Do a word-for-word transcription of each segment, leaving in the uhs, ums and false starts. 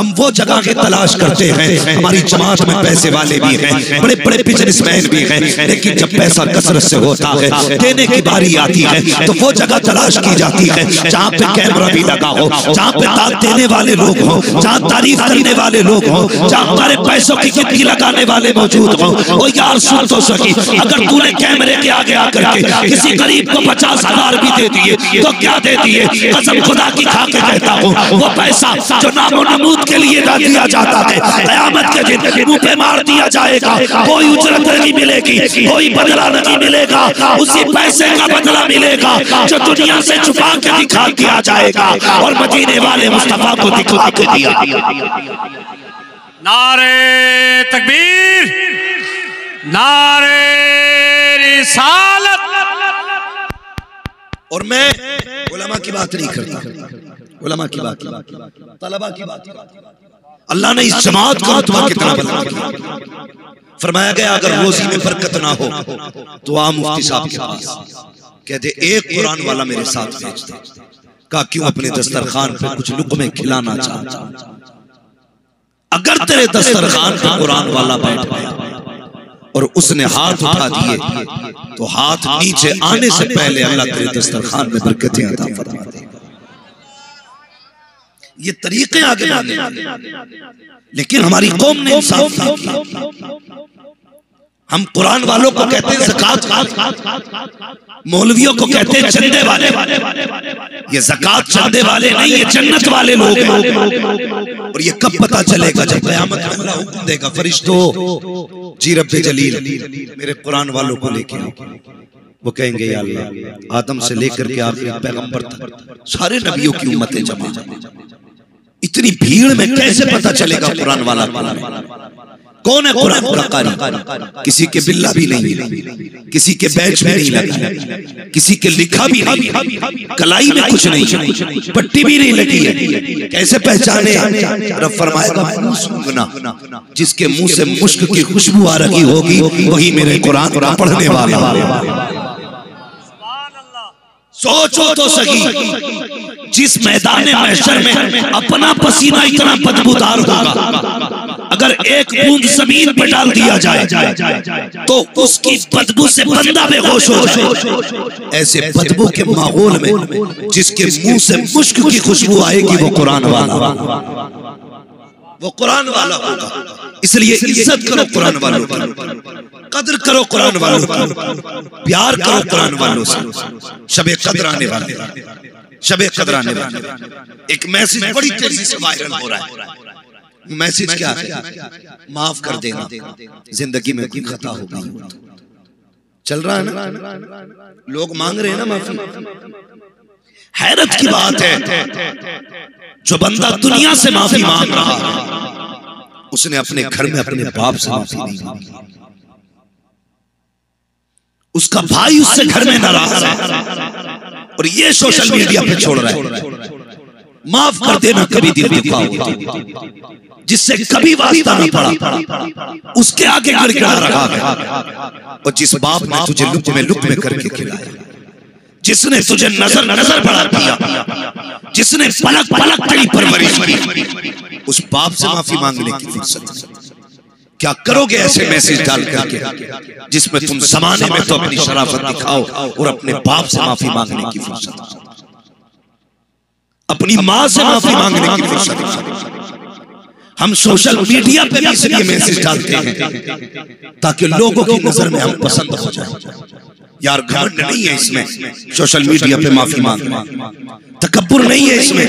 हम वो जगह की तलाश करते हैं। हमारी जमात में पैसे वाले भी हैं, बड़े बड़े बिजनेसमैन भी हैं, लेकिन जब पैसा कसरत से होता है, देने की बारी आती है तो वो जगह तलाश की जाती है जहाँ पे कैमरा भी लगा हो, जहाँ पे दाद देने वाले लोग हो, जहाँ तारीफ करने वाले लोग हो, जहाँ हमारे पैसों की गिनती लगाने वाले मौजूद हो। यार सुन तो सकी, अगर तूने कैमरे के आगे आकर के किसी गरीब को पचास हजार भी दे दिए तो क्या दे दिए? कसम खुदा की खा के कहता हूँ, वो पैसा जो नामो नमूद के लिए ना दिया जाता है, क़यामत के दिन मुँह पे मार दिया जाएगा। कोई उजरत नहीं मिलेगी, कोई बदला नहीं मिलेगा, उसी पैसे का बदला मिलेगा जो दुनिया से छुपा के दिखा दिया जाएगा और मदीने वाले मुस्तफा को दिखा के दिया। नारे तकबीर, नारे रिसालत। और मैं उलमा की बात नहीं करता, उलमा की बात, तलबा की बात। अल्लाह ने इस जमात को आत्मा की तरह बना दिया। फरमाया गया अगर रोजी में बरकत ना हो तो आ मुफ्ती साहब के पास, कहते एक कुरान वाला मेरे साथ भेज दे। कहा क्यों? अपने दस्तरखान पे कुछ लुकमे खिलाना चाहता। अगर तेरे दस्तरखान पे कुरान वाला बैठ गया और उसने हाथ उठा दिए तो हाथ नीचे आने से पहले अल्लाह तेरे दस्तरखान में बरकतें अता फरमा दे। ये तरीके आगे आगे, आगे, आगे, आगे। लेकिन हमारी कौम ने इंसाफ नहीं किया। हम कुरान वालों को कहते हैं ज़कात, मौलवियों को कहते हैं चंदे वाले। ये ज़कात चंदे वाले नहीं, ये जन्नत वाले लोग हैं। और ये कब पता चलेगा? जब क़यामत में अल्लाह हुक्म देगा, फरिश्तों जी रब्बे जलील मेरे कुरान वालों को लेके आओ। वो कहेंगे या अल्लाह, आदम से लेकर के आखिरी पैगंबर तक सारे नबियों की उम्मतें जमा, इतनी भीड़ में कैसे पता चलेगा कुरान वाला कौन है? कुरान का कारी किसी के बिल्ला भी नहीं है, किसी के बैच भी नहीं लगा, किसी के लिखा भी नहीं, कलाई में कुछ नहीं, पट्टी भी नहीं लगी है, कैसे पहचाने? रब फरमाएगा जिसके मुंह से मुश्क की खुशबू आ रही होगी वही मेरे कुरान का पढ़ने वाला। सोचो तो सही, जिस मैदान महशर में अपना पसीना इतना बदबूदार होगा, अगर एक बूंद जमीन पर डाल दिया जाए तो उसकी बदबू से बंदा बेहोश हो जाए। ऐसे बदबू के माहौल में जिसके मुंह से मुश्क की खुशबू आएगी वो कुरान वाला, वो कुरान वाला होगा। इसलिए इज्जत करो कुरान वालों की, कदर करो कुरान वालों की, प्यार करो कुरान वालों से। शबे कदर आने वाले, शबे कदर आने वाले। एक मैसेज बड़ी तेजी से वायरल हो रहा है। मैसेज क्या है? माफ कर देना, जिंदगी में कोई खता हो गई चल रहा है ना, लोग मांग रहे हैं ना माफी। हैरत की बात है, जो बंदा दुनिया से माफी मांग रहा है उसने अपने घर में अपने बाप से माफी नहीं मांगी, उसका भाई उससे घर में नाराज है और ये सोशल मीडिया पे छोड़ रहा है। माफ कर देना कभी दिल दिखाओ, जिससे कभी वास्ता नहीं पड़ा उसके आगे गिड़गिड़ा रहा है। और जिस बाप ने तुझे लुक में लुक में करके खिलाया, जिसने तुझे नजर नजर बढ़ा दिया, जिसने पलक पलक तेरी परवरिश की, उस बाप से माफी मांगने की फुर्सत क्या करोगे? ऐसे मैसेज डाल करके जिसमें तुम जमाने में तो अपनी शराफत दिखाओ और अपने बाप से माफी मांगने की फुर्सत, अपनी माँ से माफी मांगने की फुर्सत। हम सोशल मीडिया पे भी इसलिए मैसेज डालते हैं ताकि लोगों की नजर में हम पसंद हो जाए। यार घमंड नहीं है इसमें सोशल मीडिया पे माफी मांगना, तकब्बुर नहीं है इसमें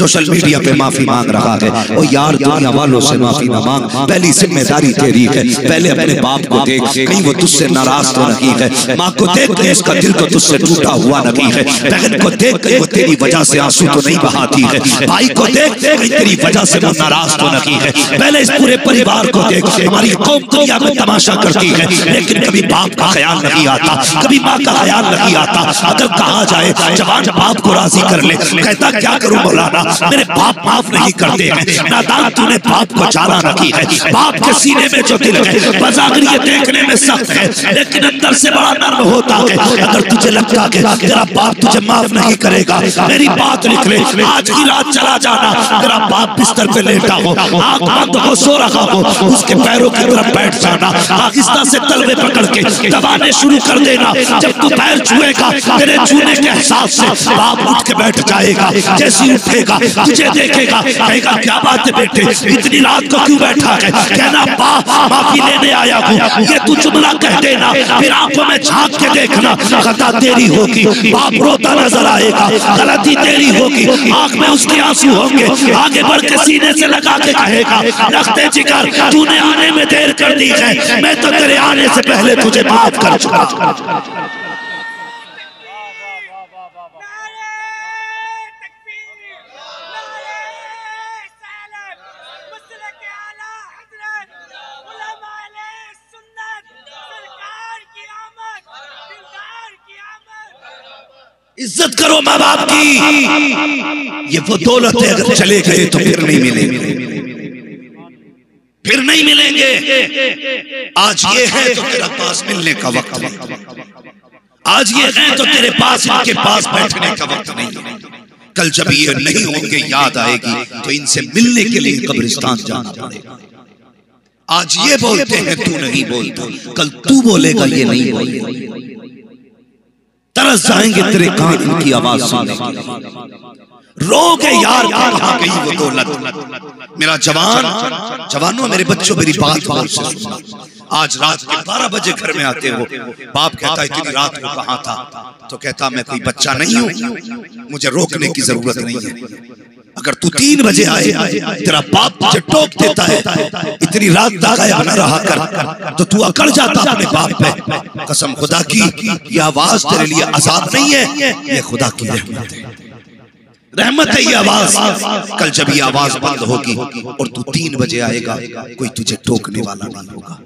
सोशल मीडिया पे माफी मांग रहा है। और यार दुनिया वालों से माफी ना मांग, पहली जिम्मेदारी तेरी है। पहले अपने बाप को देख, कहीं वो तुझसे नाराज तो नहीं है। माँ को देख के उसका दिल तो तुझसे टूटा हुआ नहीं है। बहन को देख के वो तेरी वजह से आंसू तो नहीं बहाती है। भाई को देख कहीं तेरी वजह से वो नाराज तो नहीं है। पहले इस पूरे परिवार को देख। हमारी कौम दुनिया में तमाशा करती है लेकिन कभी बाप का ख्याल नहीं आता, कभी माँ का ख्याल नहीं आता। अगर कहा जाए जवान बाप को राजी कर कर ले। कहता क्या करूं मौलाना, मेरे बाप माफ नहीं करते हैं। नादान तूने बाप को चारा रखी है। बाप के सीने में जो दिल है बज़ाहिर ये देखने में सख्त है लेकिन अंदर से बड़ा नर्म होता है। अगर तुझे लगता है कि तेरा बाप तुझे माफ नहीं करेगा, मेरी बात लिख ले, आज की रात चला जाना। तेरा बाप बिस्तर पे लेटा हो, आंख बंद हो सो रहा हो, उसके पैरों की तरफ बैठ जाना, आहिस्ता से तलवे पकड़ के दबाने शुरू कर देना। जब तू पैर छुएगा तेरे छूने के एहसास से बाप उठ के बैठ जाएगा। जैसे उठेगा तुझे देखेगा कहेगा क्या बात है बेटे, इतनी रात को क्यों बैठा है। कहना बाप माफी लेने आया हूँ, ये तू चुमला कह देना। फिर आंखों में झांक के देखना, खता तेरी होगी, बाप रोता नजर आएगा। गलती तेरी होगी, आंख में उसके आंसू होंगे। आगे बढ़ के सीने से लगा के कहेगा रखते जिगर तूने आने में देर कर दी है, मैं तो तेरे आने से पहले तुझे माफ कर चुका। इज्जत करो माँ बाप की। ये वो दौलत है अगर चले गए तो फिर नहीं मिलेंगे, फिर नहीं मिलेंगे। आज ये है तो तेरा पास मिलने का वक्त नहीं, आज ये है तो तेरे पास इनके पास बैठने का वक्त नहीं। कल जब ये नहीं होंगे याद आएगी तो इनसे मिलने के लिए कब्रिस्तान जाना पड़ेगा। आज ये बोलते हैं तू नहीं बोलता, कल तू बोलेगा ये नहीं बोलेगा। तरस जाएंगे तेरे कान इनकी आवाज सुनने की। रोके यार कहाँ गई वो दौलत। मेरा जवान जवानों, मेरे बच्चों, मेरी बात बात से सुनो। आज रात के बारह बजे घर में आते हो, बाप कहता है इतनी रात को कहाँ था, तो कहता मैं कोई बच्चा नहीं हूँ, मुझे रोकने की जरूरत नहीं है। अगर तू तीन बजे आए तेरा बाप तुझे टोक देता है इतनी रात तक न रहा कर, तो तू अकड़ जाता अपने बाप पे। कसम खुदा की ये आवाज तेरे लिए आजाद नहीं है, ये खुदा की रहमत है, रहमत है ये आवाज। कल जब ये आवाज बंद होगी और तू तीन बजे आएगा कोई तुझे टोकने वाला नहीं होगा,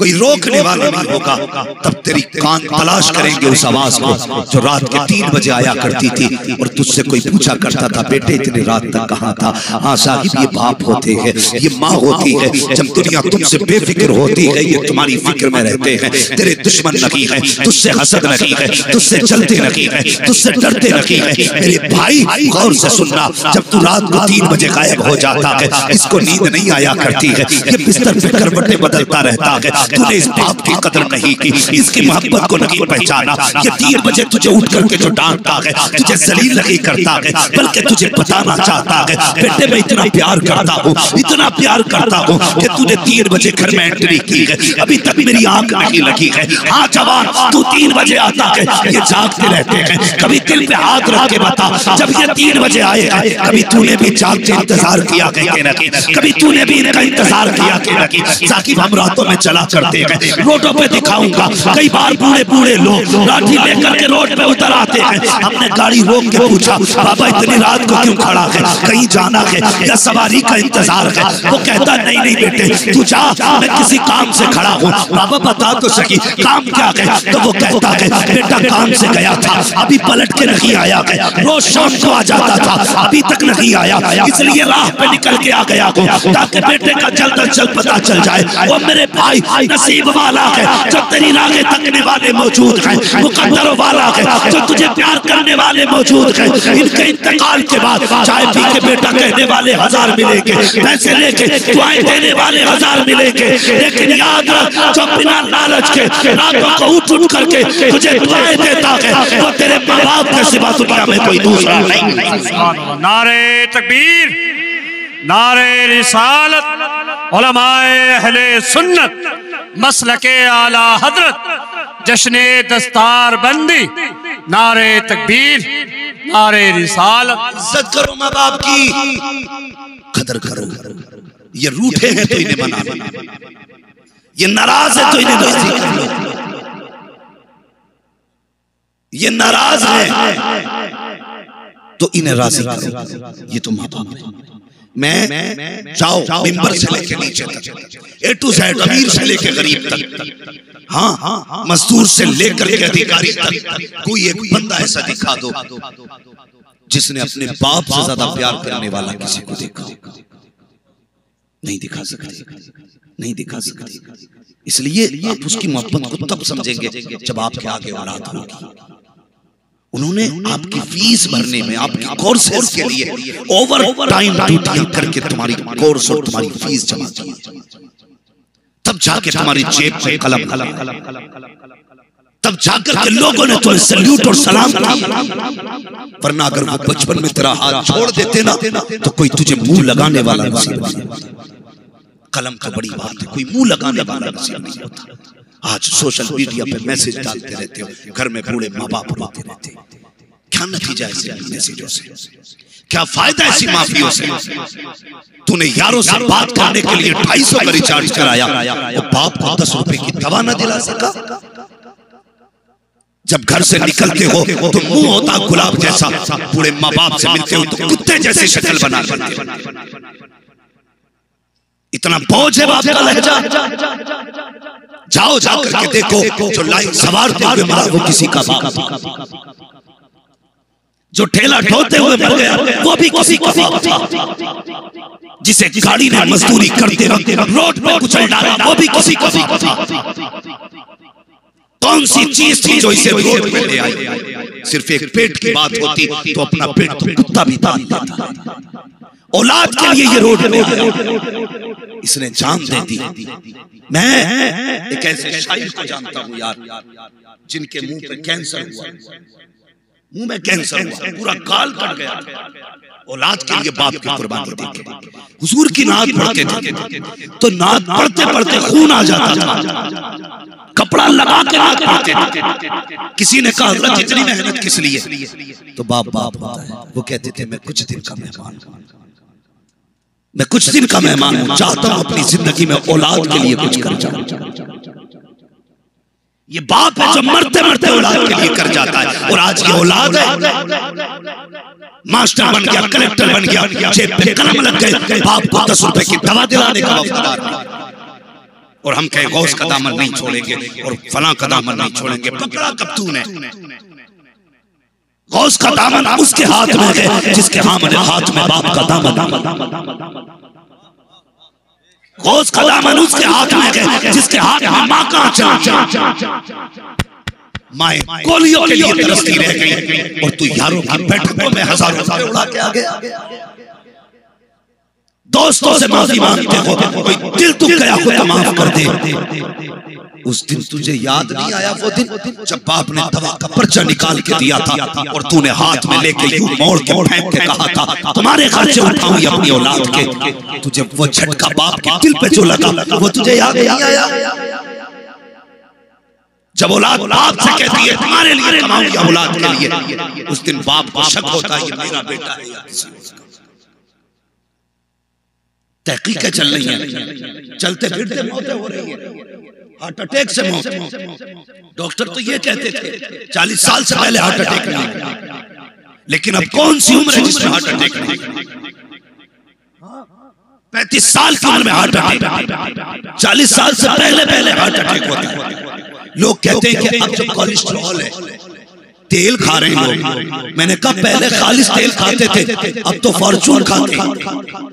कोई रोकने वाला नहीं होगा। तब तेरी कान तलाश करेंगे उस आवाज को जो रात के तीन बजे आया करती थी और तुझसे कोई पूछा करता था बेटे इतनी रात तक कहाँ था। हाँ साहिब, ये बाप होते हैं, ये माँ होती है। जब दुनिया तुमसे बेफिक्र होती है ये तुम्हारी फिक्र में रहते हैं। तेरे दुश्मन नहीं है, तुझसे हसद नहीं है, तुझसे चलते नहीं है, तुझसे डरते नहीं है। मेरे भाई गौर से सुनना, जब तू रात को तीन बजे गायब हो जाता है इसको नींद नहीं आया करती है, ये बिस्तर पे करवटें बदलता रहता है। तूने इस बाप की कदर नहीं की, इसकी मोहब्बत को नहीं पहचाना। ये तीन बजे तुझे उठ करके जो डांटता है, तुझे जलील नहीं करता है, बल्कि तुझे बताना चाहता है बेटे मैं इतना प्यार करता हूँ, इतना प्यार करता हूँ कि तूने तीन बजे घर में एंट्री की है, अभी तक मेरी आंख नहीं लगी है। हाँ जवान, तू तीन बजे आता है, ये जागते रहते हैं। कभी दिल पे हाथ रख के बता जब ये तीन बजे आए, कभी तूने भी जाग के इंतजार किया कहीं ना कहीं, कभी तूने भी इनका इंतजार किया कहीं ना कहीं। साकिब हम रातों में चला करते हैं, रोडों पे दिखाऊंगा। कई बार बूढ़े बूढ़े लोग लाठी लेकर के रोड पे उतर आते हैं। हमने गाड़ी रोक के पूछा बाबा इतनी रात को क्यों खड़ा है, कहीं जाना है या सवारी का इंतजार है। वो कहता नहीं नहीं बेटे तू जा, मैं किसी काम से खड़ा हूँ। बाबा बता तो सही काम क्या है, तो वो कहता है बेटा काम से गया था, अभी पलट के नहीं आया है। रोज शाम को आ जाता था, अभी तक नहीं आया, इसलिए राह पे निकल के आ गया हूँ ताकि बेटे का जल्द अज जल्द पता चल जाए। वो मेरे भाई नसीब वाला है जो तेरी राहें तकने वाले मौजूद हैं, मुकद्दर वाला है जो तुझे प्यार करने वाले मौजूद हैं। इनके इंतकाल के बाद चाय पी के बेटा कहने वाले हजार मिलेंगे, पैसे लेके दुआएं देने वाले हजार मिलेंगे, लेकिन याद रख जो बिना लालच के रातों को उठ उठ करके तुझे दुआएं देता है वो तेरे माँ बाप के सिवा दुनिया में कोई दूसरा नहीं। नारे तकबीर, नारे रिसालत, उलमाए अहले सुन्नत, मसलके आला हजरत, जश्ने दस्तार बंदी, नारे तकबीर, नारे रिसालत। इज्जत करो माँ बाप की, कदर करो। ये रूठे हैं तो इन्हें मना लो, ये नाराज है तो इन्हें दोस्ती कर लो, ये नाराज है तो इन्हें राजी करो। ये तो माँ बाप है। मैं, मैं, मैं जाओ मिंबर से लेके नीचे तक, ए टू जेड, अमीर से लेके गरीब तक, हाँ मजदूर से लेकर के अधिकारी तक, कोई एक बंदा ऐसा दिखा दो जिसने अपने बाप से ज्यादा प्यार करने वाला किसी को देखा नहीं दिखा सकते, नहीं दिखा सकते। इसलिए आप उसकी मोहब्बत को तब समझेंगे जब आपके आगे औलाद होगी। उन्होंने आपकी फीस भरने में, आपकी कोर्सेज के लिए ओवर टाइम ड्यूटियां करके तुम्हारी कोर्स और तुम्हारी फीस जमा की, तब जाके तुम्हारी जेब में कलम, तब जाकर के लोगों ने तुम्हें सैल्यूट और सलाम किया। वरना अगर वो बचपन में तेरा हाथ छोड़ देते ना तो कोई तुझे मुंह लगाने वाला नहीं होता। कलम का बड़ी बात है, कोई मुंह लगाने वाला नहीं होता। आज सोशल मीडिया पे मैसेज डालते रहते हो, घर में बूढ़े माँ बाप रोते रहते हैं। क्या नतीजा ऐसे मैसेजों से, क्या फायदा ऐसी माफियों से? तूने यारों से बात करने के लिए ढाई सौ का रिचार्ज कराया, बाप को दस रुपए की दवा न दिला सका। जब घर से निकलते हो तो मुंह होता गुलाब जैसा, बूढ़े माँ बाप से मिलते हो तो कुत्ते जैसी शक्ल बना लेते हो। इतना बोझ है बाप का लहजा। जाओ जाओ करके देखो, जो लाइन सवारते हुए मरा वो किसी का बाप, जो ठेला ढोते हुए मर गया वो भी किसी का बाप, जिसे गाड़ी ने मजदूरी करते वक्त रोड पे कुचल डाला वो भी किसी का बाप। कौन सी चीज थी जो इसे रोड पे ले आई? सिर्फ एक पेट की बात होती तो अपना पेट कुत्ता भी बांधता था। औलाद के लिए ये रोड पे आया, इसने जान दे दी। मैं एक ऐसे शायर को जानता हूँ यार, जिनके मुंह पे कैंसर हुआ, मुंह में कैंसर हुआ, पूरा गाल कट गया। औलाद के लिए बाप की कुर्बानी देके हुजूर की नात पढ़ते थे तो नात पढ़ते पढ़ते खून आ जाता था, कपड़ा लगा के नात पढ़ते थे। किसी ने कहा हजरत इतनी मेहनत किस लिए? तो बाप बाप वो कहते थे मैं कुछ दिन का मेहमान, मैं कुछ दिन का मेहमान हूं, चाहता हूं अपनी जिंदगी में औलाद के लिए कुछ कर जाऊं। ये बाप है जो मरते मरते औलाद के लिए कर जाता है। और आज ये औलाद है मास्टर बन गया, कलेक्टर बन गया, जेब पे कलम लग गए, बाप को दस रुपए की दवा दिलाने का वफादार। और हम कहें गौस का दामन नहीं छोड़ेंगे और फला का दामन नहीं छोड़ेंगे। पकड़ा कब तूने? गौस का दामन उसके हाथ में है जिसके हाथ में बाप का दामन। गौस का दामन उसके हाथ में है जिसके हाथ में माँ का आंचल। माए गोलियों के लिए तरसती रह गई और तू यारों की बैठकों में हजारों हजार उड़ा के आ गया। दोस्तों से माफी मांगते हो, कोई दिल तू गया खुद माफ कर दे। उस दिन तुझे याद नहीं आया वो दिन जब बाप ने दवा का पर्चा निकाल के दिया था और तूने हाथ में लेके यूं मोड़ के फेंक के कहा था तुम्हारे खर्चे उठाऊं या अपनी औलाद के? तुझे वो झटका बाप के दिल पे जो लगा वो तुझे याद नहीं आया? जब औलाद बाप से कहती है तुम्हारे लिए कमाऊं या औलाद के लिए, उस दिन बाप को शक होता है ये मेरा बेटा है या किसी और का। तहकीकें चल रही हैं, चलते फिरते मौतें हो रही है, हार्ट अटैक से मौत। डॉक्टर तो ये कहते थे चालीस साल से पहले हार्ट अटैक नहीं, लेकिन अब कौन सी उम्र है जिसमें हार्ट अटैक नहीं? पैंतीस साल की उम्र में हार्ट अटैक, चालीस साल से पहले पहले हार्ट अटैक होता है। लोग कहते हैं कि अब जो कोलेस्ट्रॉल है, तेल खा रहे हैं लोग। मैंने कहा पहले खालिश तेल खाते थे, अब तो फॉर्चून खाते हैं,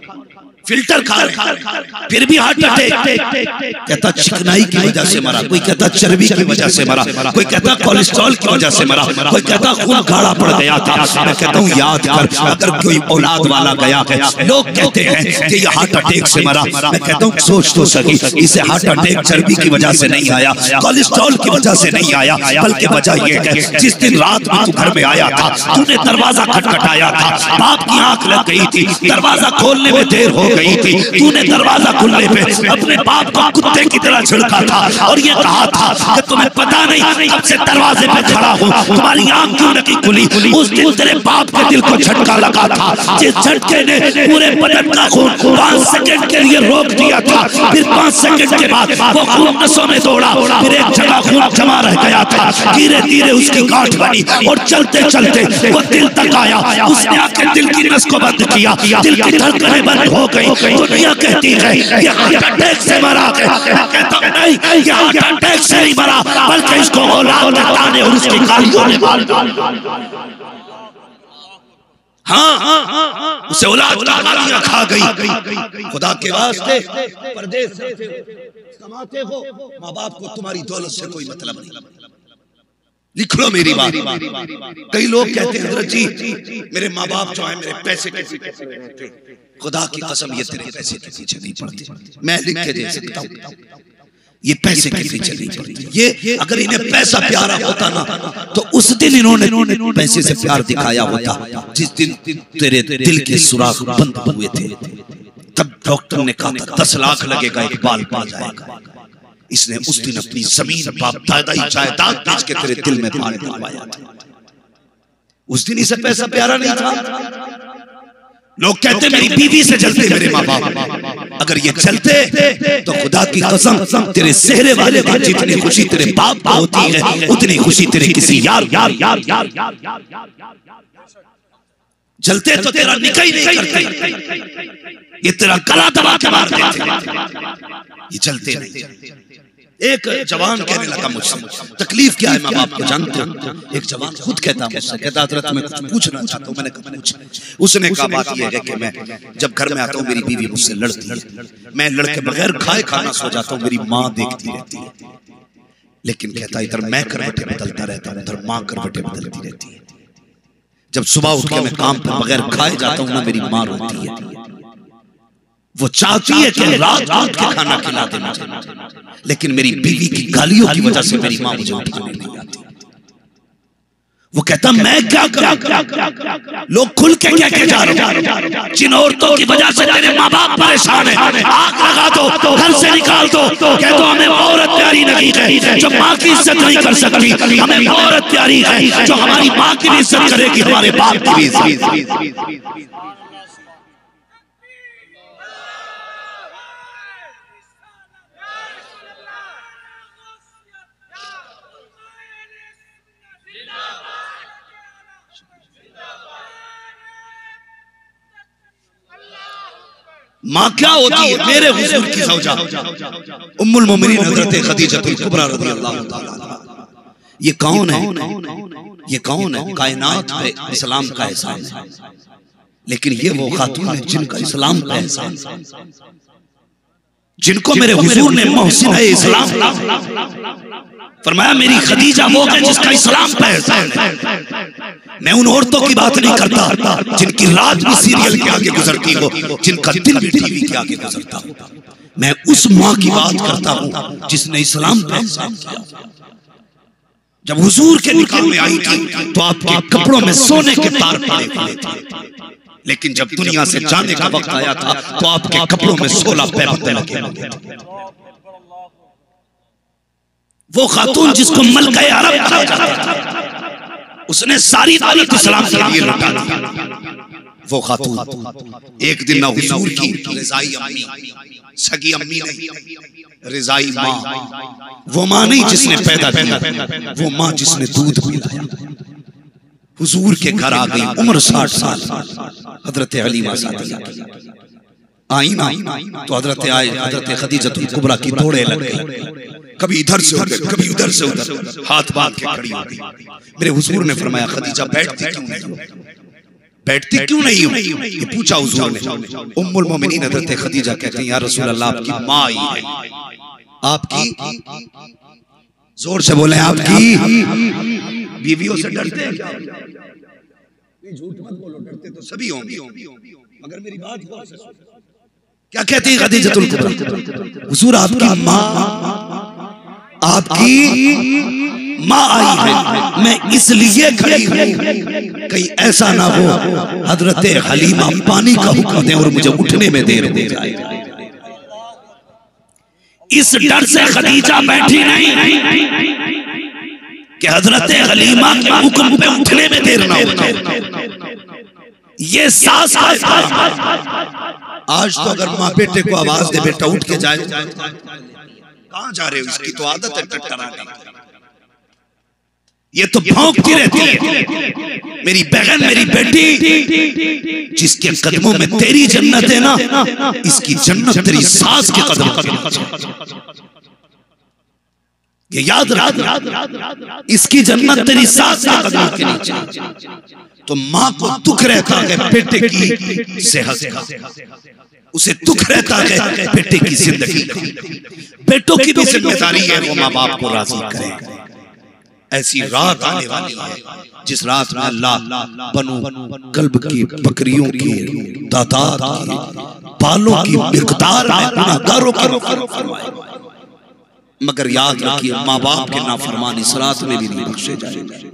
फिल्टर खा रहे, फिर भी हार्ट अटैक। कहता चिकनाई की वजह से मरा, कोई कहता चर्बी की वजह से मरा, कोई कहता कोलेस्ट्रॉल की वजह से मरा, कोई कहता खून गाढ़ा पड़ गया था। मैं कहता हूँ याद कर, अगर कोई औलाद वाला गया है, लोग कहते हैं कि ये हार्ट अटैक से मरा। मैं कहता हूँ सोच तो सकी, इसे हार्ट अटैक चर्बी की वजह से नहीं आया, कोलेस्ट्रॉल की वजह से नहीं आया, बल्कि वजह यह है जिस दिन रात में तू घर में आया था, तूने दरवाजा खटखटाया था, बाप की आंख लग गई थी, दरवाजा खोलने में देर हो गई थी, तूने दरवाजा खुलने पे अपने बाप को कुत्ते की तरह छिड़का था और ये कहा था कि तुम्हें पता नहीं कब से दरवाजे पे खड़ा हूं, तुम्हारी आंख क्यों नहीं खुली? उस दिन तेरे बाप के दिल को झटका लगा था, जिस झटके ने पूरे बदन का खून पांच सेकंड के लिए रोक दिया था। फिर पांच सेकंड के बाद वो खून नसों में दौड़ा, फिर एक जगह खून जमा रह गया था, धीरे धीरे उसकी गांठ बनी और चलते चलते वो दिल तक आया। उसने आके दिल की नस को बंद किया, दिल की धड़कनें बंद हो गई। दुनिया कहती है ये हार्ट अटैक से मरा, कहता नहीं ये हार्ट अटैक से नहीं मरा, बल्कि इसको औलाद के ताने और उसकी गालियों ने मार डाला। हाँ उसे औलाद की गालियां खा गई। खुदा के वास्ते परदेश कमाते हो, माँ बाप को तुम्हारी दौलत से कोई मतलब नहीं। लिख लो मेरी बात। कई लोग कहते हैं जी मेरे माँ बाप जो है मेरे पैसे कैसे कैसे रहते हैं। खुदा की कसम ये तेरे पैसे के पीछे नहीं पड़ते, मैं लिख के दे सकता हूँ। ये पैसे के पीछे नहीं पड़ते, ये अगर इन्हें पैसा प्यारा होता ना तो उस दिन इन्होंने पैसे से प्यार दिखाया होता जिस दिन तेरे दिल के सुराख बंद हुए थे। तब डॉक्टर ने कहा था दस लाख लगेगा एक बाल पा जाएगा। इसने उस दिन अपनी जमीन बाप दादाई जायदाद बेच के तेरे दिल में पानी डलवाया था। उस दिन इसे पैसा प्यारा नहीं था। लोग कहते मेरी बीवी से जलते मेरे माँ बाप, अगर ये जलते तो खुदा की कसम तेरे सेहरे वाले दिन जितनी खुशी तेरे बाप को होती है उतनी खुशी तेरे किसी यार यार यार यार यार यार यार जलते तो तेरा निकाह ही नहीं करते, ये तेरा गला दबा के मार देते। ये चलते नहीं। एक जवान कहने लगा मुझसे तकलीफ क्या है माँ बाप को जानते हो। एक जवान खुद कहता मुझसे, कहता हजरत मैं कुछ पूछना चाहता हूँ। मैंने कहा पूछ। उसने कहा बात यह है कि मैं जब घर में आता हूँ मेरी बीवी मुझसे लड़ती है, मैं लड़के बगैर खाए खाना सो जाता हूँ, मेरी माँ देखती रहती है। लेकिन कहता इधर मैं करवटें बदलता रहता हूँ, उधर माँ करवटें बदलती रहती है। जब सुबह उठ के मैं काम पर बगैर खाए जाता हूँ ना मेरी माँ रोती है, वो चाहती है कि रात रात के खाना खिला देना, लेकिन मेरी बीवी की गालियों की वजह से मेरी माँ मुझे उठाने नहीं आती। वो कहता मैं क्या करूं, लोग खुल के क्या कह जा रहे हैं, जिन औरतों की वजह से मेरे माँ बाप परेशान है आग लगा दो, घर से निकाल दो। कहते हो हमें औरत प्यारी नहीं है जो माँ की इज्जत नहीं कर सकती, हमें औरत प्यारी है जो हमारी माँ की भी इज्जत करेगी, हमारे बाप की भी इज्जत। माँ क्या होती है? मेरे हुजूर की सौजा उम्मुल मोमिनीन हज़रत खदीजतुल कुबरा रज़ियल्लाहु ताला अन्हा। ये कौन है? ये कौन है? कायनात पे इस्लाम का एहसान है, लेकिन ये वो खातून है जिनका इस्लाम पे एहसान, जिनको मेरे हुजूर ने मोहसिन है इस्लाम फरमाया। मेरी खदीजा वो है जिसका इस्लाम पे एहसान है। मैं उन औरतों की बात नहीं करता जिनकी रात भी सीरियल के आगे गुजरती हो, जिनका दिन भी टीवी के आगे गुजरता हो। मैं उस माँ की बात करता हूँ जिसने इस्लाम पे एहसान किया। जब हुजूर के निकाह में आई थी तो आपके कपड़ों में सोने के तार पड़े पड़े थे, लेकिन जब दुनिया से जाने का वक्त आया था तो आपके कपड़ों में सोलह पैबंद लगे थे। वो खातून जिसको मलका अरब कहा जाता था उसने सारी तारीफ इस्लाम के लिए लुटा दी। वो खातून एक दिन ना हुजूर की रजाई अम्मी, सगी अम्मी नहीं, रजाई माँ, वो माँ नहीं जिसने पैदा किया, वो माँ जिसने दूध पिलाया, हुजूर के घर आ गई। उम्र साठ साल हजरत हलीमा सादिया की। आई ना तो हजरत आए हजरत खदीजतुल कुबरा की दौड़े लग गई, कभी इधर से उधर कभी उधर से उधर, हाथ बांध के खड़ी हो गई। मेरे हुजूर ने फरमाया खदीजा बैठती क्यों नहीं हो, बैठती क्यों नहीं हो? ये पूछा हुजूर ने। उम्मुल मोमिनीन हजरत खदीजा कहती हैं या रसूल अल्लाह आपकी माँ आई है, आपकी, जोर से बोले आपकी बीवियों से डरते हैं क्या? झूठ मत बोलो, डरते तो सभी होंगे मगर मेरी बात को क्या कहती है खदीजतुल कुबरा? हुजूर आपकी माँ आपकी माँ आई है, मैं इसलिए खड़ी हूँ कहीं ऐसा ना हो हजरत हलीमा पानी का हुक्म दें और मुझे उठने में देर हो जाए। इस डर से खदीजा बैठी नहीं कि हजरत हलीमा के हुक्म पे उठने में देर ना हो। ये सास आज तो अगर माँ बेटे को आवाज दे बेटा उठ के जाए, कहाँ जा रहे हो, इसकी तो आदत है टट्टराने की, ये तो भौंकती रहती है। मेरी बहन मेरी बेटी जिसके कदमों में तेरी जन्नत है ना, इसकी जन्नत तेरी सास के कदमों में, ये याद रख, इसकी जन्नत तेरी सास के कदमों के नीचे। तो माँ को दुख रहता है बेटे की सेहत का, उसे दुख रहता है बेटे की जिंदगी का। बेटों की भी जिम्मेदारी है वो माँ बाप को राजी करें। ऐसी रात आने वाली है जिस रात में अल्लाह बनो कल्ब की बकरियों की तादाद बालों की मिकदार में गुनाहगारों की माफ़ फरमाए। मगर याद रखिए माँ बाप के नाफरमान इस रात में भी नहीं बख्शे जाएंगे।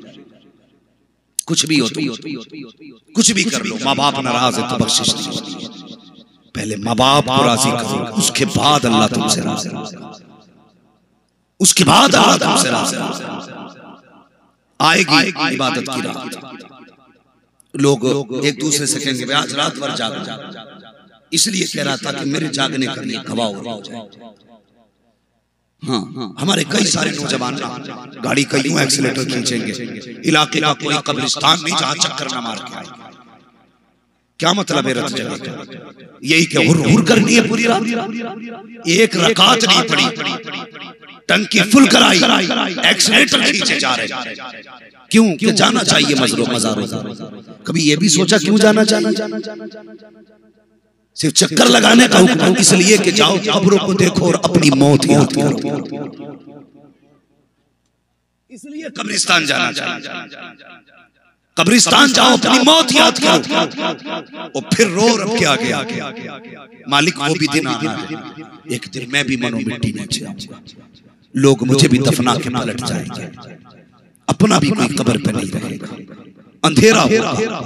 कुछ भी हो तो कुछ भी कर लो, माँ बाप नाराज है तो बख्शिश नहीं। पहले माँ बाप को राजी करो, उसके बाद अल्लाह तुमसे राज़ी, उसके बाद अल्लाह तुमसे राज़ी। आएगी इबादत की रात, लोग एक दूसरे से कहेंगे आज रात भर जागना। इसलिए कह रहा था कि मेरे जागने का लिए गवाह हो जाए। हाँ, हाँ, हमारे कई सारे नौजवान गाड़ी का यूं एक्सीलेटर खींचेंगे, इलाके का कोई कब्रिस्तान नहीं जहां चक्कर न मार के आए। क्या मतलब है रत जगह का? यही कि हुर हुर करनी है पूरी रात, एक रकात नहीं पड़ी, टंकी फुल कराई, एक्सीलेटर खींचे जा रहे। क्यों? क्यों जाना चाहिए मजरों मजारों। कभी ये भी सोचा क्यों जाना चाहिए? सिर्फ चक्कर लगाने का हुक्म इसलिए कि जाओ कब्रों को देखो और अपनी मौत याद करो। इसलिए कब्रिस्तान जाना चाहिए। कब्रिस्तान जाओ, अपनी मौत याद करो और फिर रो रब के आगे आगे, मालिक वो भी दिन आना है, एक दिन मैं भी मनो मिट्टी में जाऊंगा, लोग मुझे भी दफना के पलट जाएंगे, अपना भी कोई कब्र पे नहीं रहेगा, अंधेरा होगा।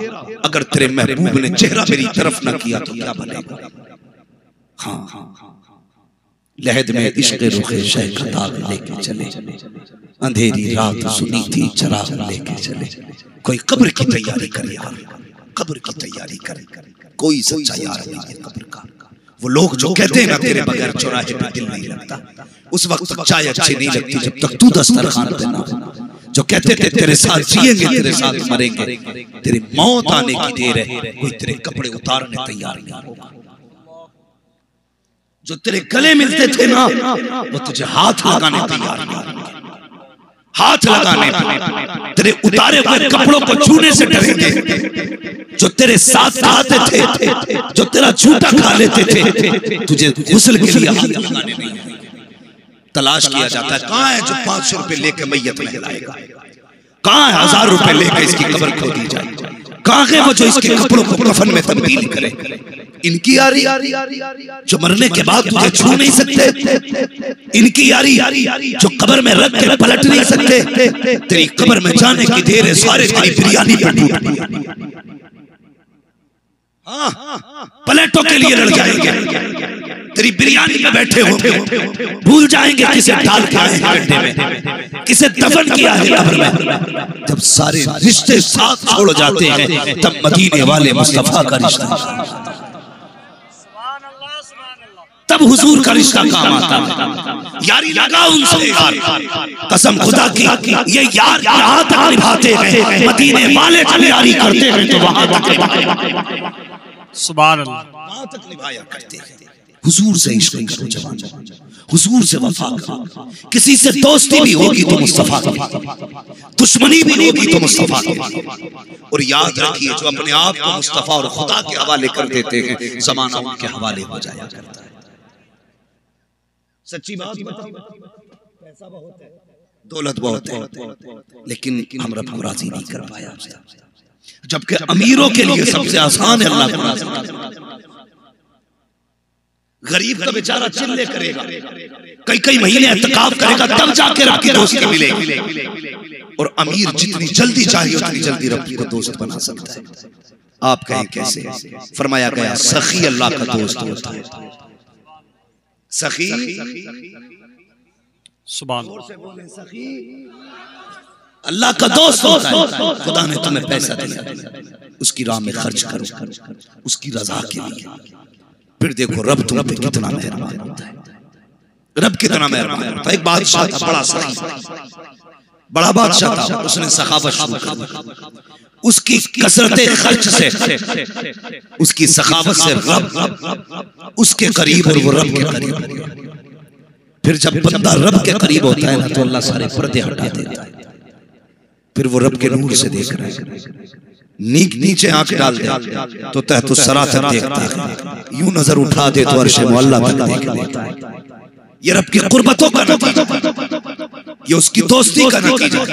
अगर तेरे महबूब ने चेहरा मेरी तरफ न किया तो क्या बनेगा? हाँ, लहद में इश्क़ रुखे शह का दाग लेके चले, अंधेरी रात सुनी थी चराग लेके चले। कोई कब्र की तैयारी करे यार, कब्र की तैयारी करे। कोई सच्चा यार नहीं है कब्र का। वो लोग जो कहते हैं ना तेरे बगैर चौराहे पे दिल नहीं लगता, उस वक्त तक चाय अच्छी नहीं लगती जब तक तू दस्तरखान पे ना हो। जो कहते थे तेरे साथ जिएंगे तेरे साथ मरेंगे, तेरी मौत आने की देर है, कोई तेरे कपड़े उतारने तैयार नहीं होगा। जो तेरे गले मिलते थे ना वो तुझे हाथ लगाने तैयार नहीं होंगे। हाथ लगाने पर तेरे उतारे हुए कपड़ों को छूने से डरेंगे। जो तेरे साथ आते थे, जो तेरा झूठा खा लेते थे, तुझे गुस्ल के लिए हाथ लगाने नहीं होंगे। तलाश किया जाता है कहाँ है जो पांच सौ रुपए लेके मैयत में लाएगा, कहाँ है हजार रुपए लेकर इसकी कब्र खोदी जाए, कहाँ है वो जो इसके कपड़ों को कफन में तब्दील करे। इनकी यारी जो मरने के बाद तुझे छू नहीं सकते, इनकी यारी जो कब्र में रख के पलट नहीं सकते। तेरी कब्र में जाने की देर है, सारे तेरी बिरयानी पलटों के लिए लड़ जाएंगे। तेरी बिरयानी में बैठे होंगे, भूल जाएंगे किसे डाल के आए गड्ढे में, किसे दफन किया है कब्र में। जब सारे रिश्ते साथ छोड़ जाते हैं तब मदीने वाले मुस्तफा का रिश्ता, तब हुजूर का रिश्ता काम आता है। यारी लगा उनसे यार, कसम खुदा की ये यार यहाँ तक निभाते हैं, मदीने वाले जब यारी करते हैं तो वहाँ तक निभाया, सुभान अल्लाह, वहाँ तक निभाया करते हैं। हुजूर से इश्क़ करो जवान, हुजूर से वफा करो। किसी से दोस्ती भी होगी तो मुस्तफ़ा की, दुश्मनी भी होगी तो मुस्तफ़ा की। और याद रखिए जो अपने आप को मुस्तफ़ा और खुदा के हवाले कर देते हैं ज़माना उनके हवाले हो जाया करता है। सच्ची बात बताओ, पैसा बहुत है, दौलत बहुत है, लेकिन हम रब को राजी नहीं कर पाया। जबकि अमीरों के लिए सबसे आसान है अल्लाह को राजी करना। गरीब का बेचारा चिल्ले करेगा, कई कई महीने एहतिकाफ करेगा तब जाके रब की दोस्ती मिलेगी। और अमीर जितनी जल्दी चाहिए उतनी जल्दी रब को दोस्त बना सकता है। आप कहें कैसे? फरमाया गया सखी अल्लाह का दोस्त होता है। सखी, सुभान, सखी अल्लाह का दोस्त होता है। खुदा ने तुम्हें पैसा दिया, उसकी राह में खर्च करो, उसकी रजा के लिए। फिर देखो रब तुम पे कितना मेहरबान होता है, रब कितना मेहरबान होता है। एक बादशाह था, बड़ा सखी, बड़ा बादशाह था, उसने सखावत शुरू कर दी। उसकी कसरते खर्च से, उसकी सखावत से रब उसके करीब और वो रब के करीब। फिर जब बंदा रब के करीब होता है ना तो अल्लाह सारे पर्दे हटा देता है। फिर वो रब के नूर से देख रहे नीक नीचे आंख डाल दे तो तहत सरासर देखता है, यूं नजर उठा दे तो अर्श मुअल्ला तक देखता है। ये रब की कुर्बतों का नतीजा, ये उसकी दोस्ती का नतीजा।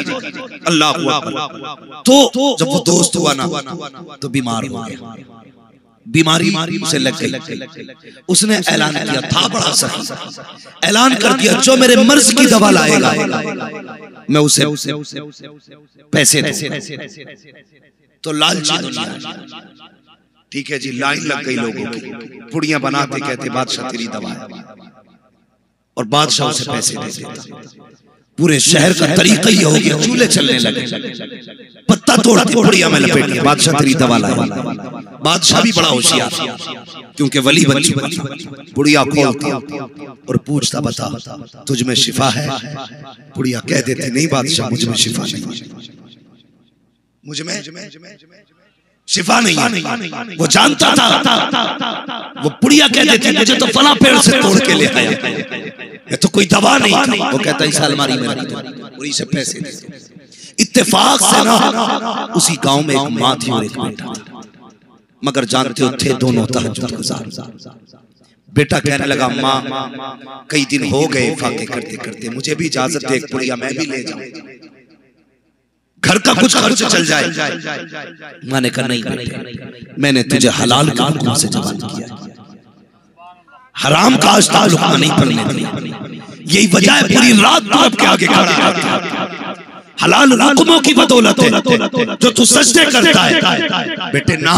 अल्लाह अकबर। तो जब वो दोस्त हुआ ना तो बीमार हो गया, बीमारी उसे लग गई। उसने ऐलान किया था, बड़ा सख्त ऐलान कर दिया, जो मेरे मर्ज की दवा लाएगा मैं उसे पैसे दूं। तो लालची दुनिया, ठीक है जी, लाइन लग गई लोगों की, पुड़ियां बनाते कहते बादशाह तेरी दवा है, और बादशाह उसे पैसे दे देता। पूरे शहर का तरीका ये हो गया, चूल्हे चलने लगे, पत्ता तोड़ के पुड़िया में लपेट दिया, बादशाह तेरी दवा लाए। बादशाह भी बड़ा होशियार, क्योंकि वली बन चुका। पुड़िया खोलता और पूछता, बता तुझ में शिफा है? पुड़िया कह देती, नहीं बादशाह मुझ में शिफा नहीं, मुझ में शिफा नहीं। वो जानता था, वो पुड़िया कह देती मुझे तो फला पेड़ से तोड़ के ले आया, मैं तो कोई दवा नहीं था। वो कहता इस अलमारी में रख दो और इसे पैसे दे दो। इत्तेफाक से ना उसी गांव में एक माँ थी और एक बेटा था, मगर जानते हो थे दोनों तहज्जुद गुजार। बेटा कहने लगा, माँ कई दिन हो गए फाके करते करते, मुझे भी इजाजत दे, पुड़िया मैं भी ले जाऊं, घर का कुछ खर्च चल जाए। माँ ने कहा, नहीं बेटे, मैंने तुझे हलाल काम से जवान किया, हराम का आज ताल्लुक नहीं पड़ने दिया। यही वजह है पूरी रात तू आपके आगे खड़ा रहता, हलाल हुक्मों की बदौलत है जो तू सजदे करता है। बेटे ना,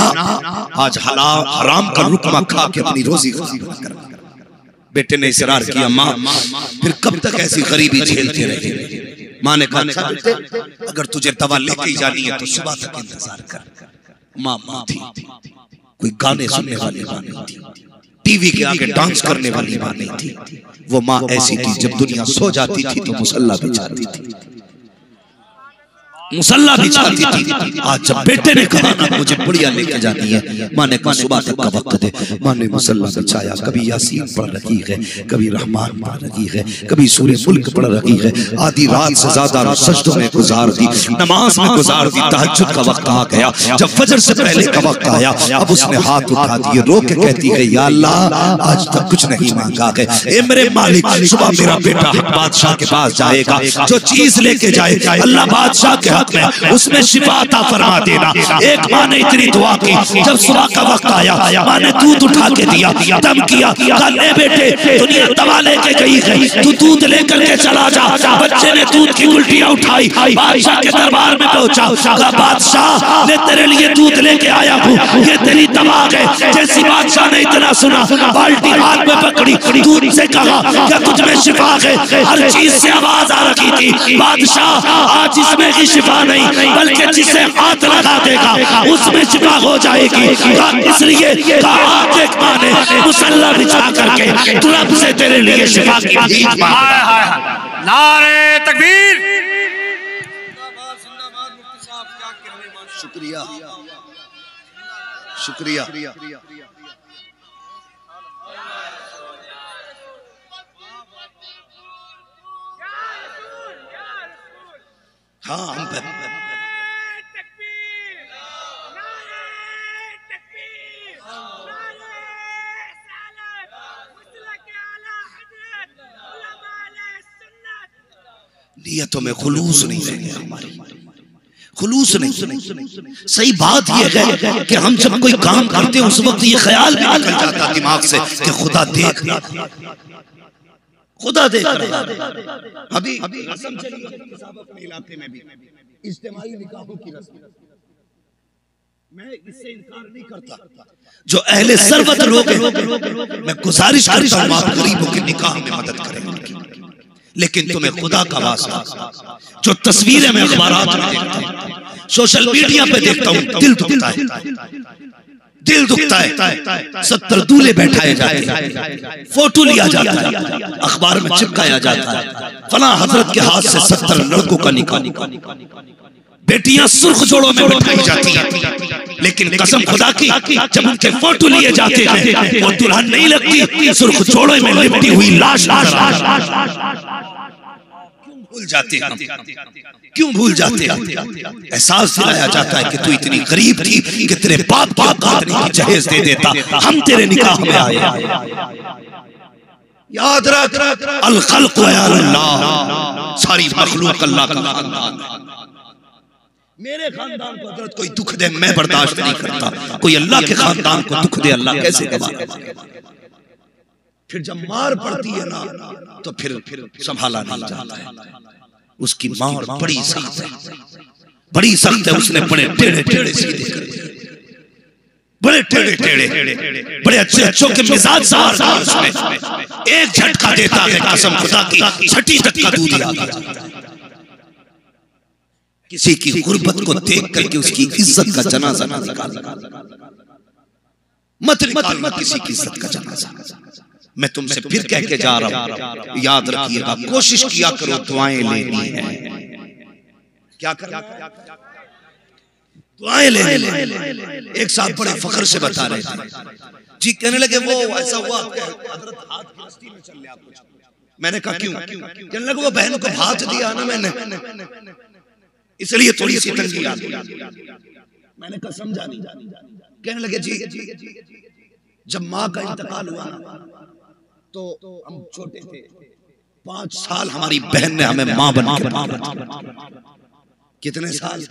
आज हलाल हराम का रुकमा खा के अपनी रोजी कर। बेटे ने इसरार किया, माँ फिर कब तक ऐसी गरीबी झेलते रहे? माँ ने कहा, अगर तुझे दवा लेके जानी है तो सुबह तक इंतजार कर। माँ माँ थी, कोई गाने सुनने वाली माँ नहीं थी, टीवी के आगे डांस करने वाली माँ नहीं थी। वो माँ ऐसी थी, जब दुनिया सो जाती थी तो मुसल्ला बिछाती थी, मुसल्ला बिछाती थी। आज जब बेटे ने कहा ना मुझे बुढ़िया लेके जानी है, माँ ने कहा सुबह तक का वक्त दे। माँ ने मुसल्ला बिछाया, कभी यासीन पढ़ रही है, कभी रहमान पढ़ रही है, कभी सूरे मुल्क पढ़ रही है। आधी रात से ज्यादा सजदों में गुजार दी, नमाज में गुजार दी। तहज्जुद का वक्त आ गया, जब फजर से पहले का वक्त आया, अब उसने हाथ उठा दिए, रो के कहती है, या अल्लाह आज तक कुछ नहीं मांगा है, ए मेरे मालिक सुबह मेरा बेटा बादशाह के पास जाएगा, जो चीज लेके जाए अल्लाह बादशाह के उसमें शिफा अता फरमा देना। एक माँ ने इतनी दुआ की, जब सुबह का वक्त आया माँ ने दूध उठा के दिया, दम किया, कहा ले बेटे दुनिया दवा लेके गई है, तू दूध लेकर के चला जा। बच्चे ने दूध की उल्टियां उठाई, बादशाह के दरबार में पहुंचा, बादशाह मैं तेरे लिए दूध लेके आया हूँ, ये तेरी दवा है। जैसी बादशाह ने इतना सुना, बाल्टी हाथ में पकड़ी, दूध से कहा क्या तुझमें शिफा है? हर चीज से आवाज आ रही थी, बादशाह आज इसमें शिफा नहीं बल्कि जिसे हाथ लगा देगा उसमें शिफा हो जाएगी। इसलिए मुसल्ला बिछा करके तुरंत से तेरे लिए शिफा की भीख मांगी। नारे तकबीर। शुक्रिया शुक्रिया हाँ। हम पर नियतों में खुलूस नहीं रह गया हमारी, खुलूस नहीं। सही बात यह है कि हम जब कोई काम करते हैं उस वक्त ये ख्याल भी निकल जाता दिमाग से कि खुदा देख रहा है, खुदा देख रहा है। अभी रस्म चली अपने इलाके में भी, इज्तिमाई निकाहों की रस्म, मैं इससे इनकार नहीं करता। जो अहले सर्वत लोग हैं, मैं गुजारिश करता हूं आप गरीबों के निकाह में मदद करें, लेकिन तुम्हें खुदा का वास्ता। जो तस्वीरें मैं अखबारात में देखता हूं, सोशल मीडिया पे देखता हूँ, दिल दुखता है, दिल दुखता है। सत्तर दूल्हे बैठाए जाते हैं, फोटो लिया जाता है, अखबार में चिपकाया जाता है, फला हजरत के हाथ से सत्तर लड़कों का निकाह। बेटियां सुर्ख जोड़ों में बैठाई जाती हैं, लेकिन कसम खुदा की जब उनके फोटो लिए जाते हैं वो दुल्हन नहीं लगती, सुर्ख जोड़ों में लिपटी हुई लाश। भूल जाते हैं, क्यों भूल जाते हैं? एहसास दिलाया जाता है कि तू इतनी गरीब थी कि तेरे बाप बाप दादा ने जहेज दे देता, हम तेरे निकाह में आए। याद रख अल खल्क़ या अल्लाह, सारी मखलूक अल्लाह का खानदान है। मेरे खानदान को हजरत कोई दुख दे मैं बर्दाश्त नहीं करता, कोई अल्लाह के खानदान को दुख दे अल्लाह कैसे गवा। फिर जब मार पड़ती है ना तो फिर फिर संभाला नहीं जाता है। उसकी मार बड़ी सख्त है, बड़ी सख्त है। उसने बड़े टेढ़े टेढ़े सीधे कर दिए, बड़े टेढ़े टेढ़े, बड़े अच्छे अच्छों के मिजाज सार था उसमें। एक झटका देता है कसम खुदा की, छठी झटका दूध आ जाता है। किसी की गुर्बत को देख करके उसकी इज्जत का जनाजा ना निकाल, मत निकाल किसी की इज्जत का जनाजा। मैं तुमसे तुम फिर कह के जा रहा हूं, याद रखिएगा, कोशिश किया करो दुआएं लेनी है। क्या दुआएं ले? एक साहब बड़े फख्र से बता रहे थे जी, कहने लगे वो ऐसा हुआ हजरत हाथ फास्ती में चल गया। मैंने कहा क्यों? कहने लगे वो बहन को भांज दिया ना मैंने, इसलिए थोड़ी सी तंगी आ गई। मैंने कहा समझा नहीं। कहने लगे जी जब माँ का इंतकाल हुआ तो हम छोटे थे, पांच साल हमारी बहन ने हमें माँ बना के पाला। कितने साल?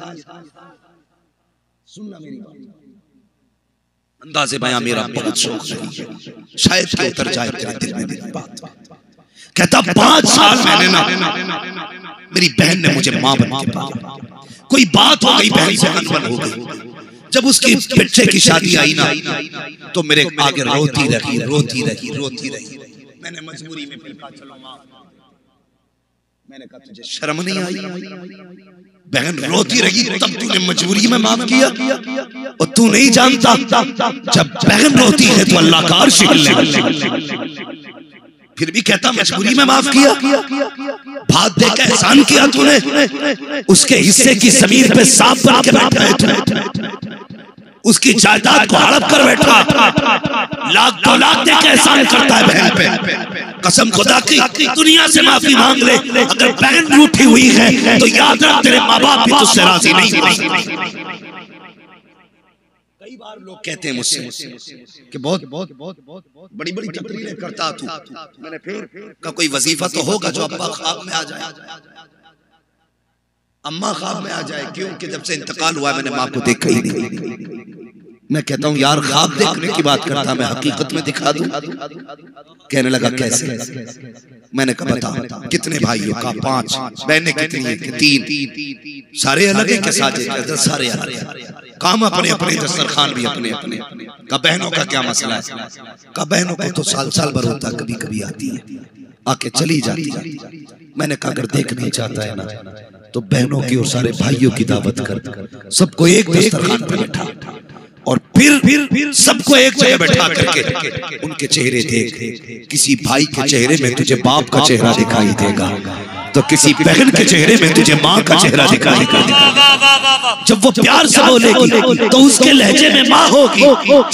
सुनना मेरी बात, अंदाजे बयां मेरा बहुत शौक है, शायद के उतर जाए तेरे दिल में मेरी बात। कहता पांच साल मैंने ना, मेरी बहन ने मुझे माँ बना के पाला। कोई बात हो गई, बहन से अनबन हो गई। जब उसकी बच्चे की शादी आई ना तो मेरे आगे रोती रही रोती रही रोती रही। मैंने मजबूरी में फिर कहा चलो मां, मैंने कहा तुझे शर्म नहीं आई? बहन रोती रही तब तूने मजबूरी में माफ किया, और तू नहीं जानता जब बहन रोती है तो अल्लाह का अर्श हिलने लगता। फिर भी कहता मजबूरी में माफ किया, भात देकर एहसान किया तूने, उसके हिस्से की जमीन पे सांप बन के बैठा है तू, उसकी जायदाद को हड़प कर बैठा, लाख दो लाख देकर एहसान करता है बहन पे। कसम खुदा की दुनिया से माफी मांग ले, अगर बहन रूठी हुई है तो याद रख तेरे माँ बाप भी तुझसे राजी नहीं। कई बार लोग कहते हैं मुझसे कि बहुत बहुत बहुत बड़ी बड़ी तकरीरें करता तू। मैंने फिर का कोई वजीफा तो होगा जो अब्बा ख्वाब में आ जाए, अम्मा ख्वाब में आ जाए, क्योंकि जब से इंतकाल हुआ मैंने माँ को देखा ही नहीं। मैं कहता हूँ यार ख्वाब देखने की बात करता, मैं हकीकत में दिखा दूं। कहने लगा कैसे? मैंने कहा बता कितने भाइयों का? पांच। बहने कितनी? तीन। सारे अलग है क्या? सारे अलग काम, अपने अपने दस्तरखान भी अपने अपने। का बहनों का क्या मसला है? का बहनों को तो साल साल भर होता, कभी कभी आती है, आके चली जाती है। मैंने कहा अगर देखना चाहता है ना तो बहनों की और सारे भाइयों की दावत कर, सबको एक दस्तरखान पर बैठा, और फिर फिर सबको एक जगह बैठा करके उनके चेहरे देख। किसी भाई के चेहरे में तुझे बाप का चेहरा दिखाई देगा, तो किसी बहन के चेहरे में तुझे माँ का चेहरा दिखाई देगा। जब वो प्यार से बोलेगी तो उसके लहजे में माँ होगी,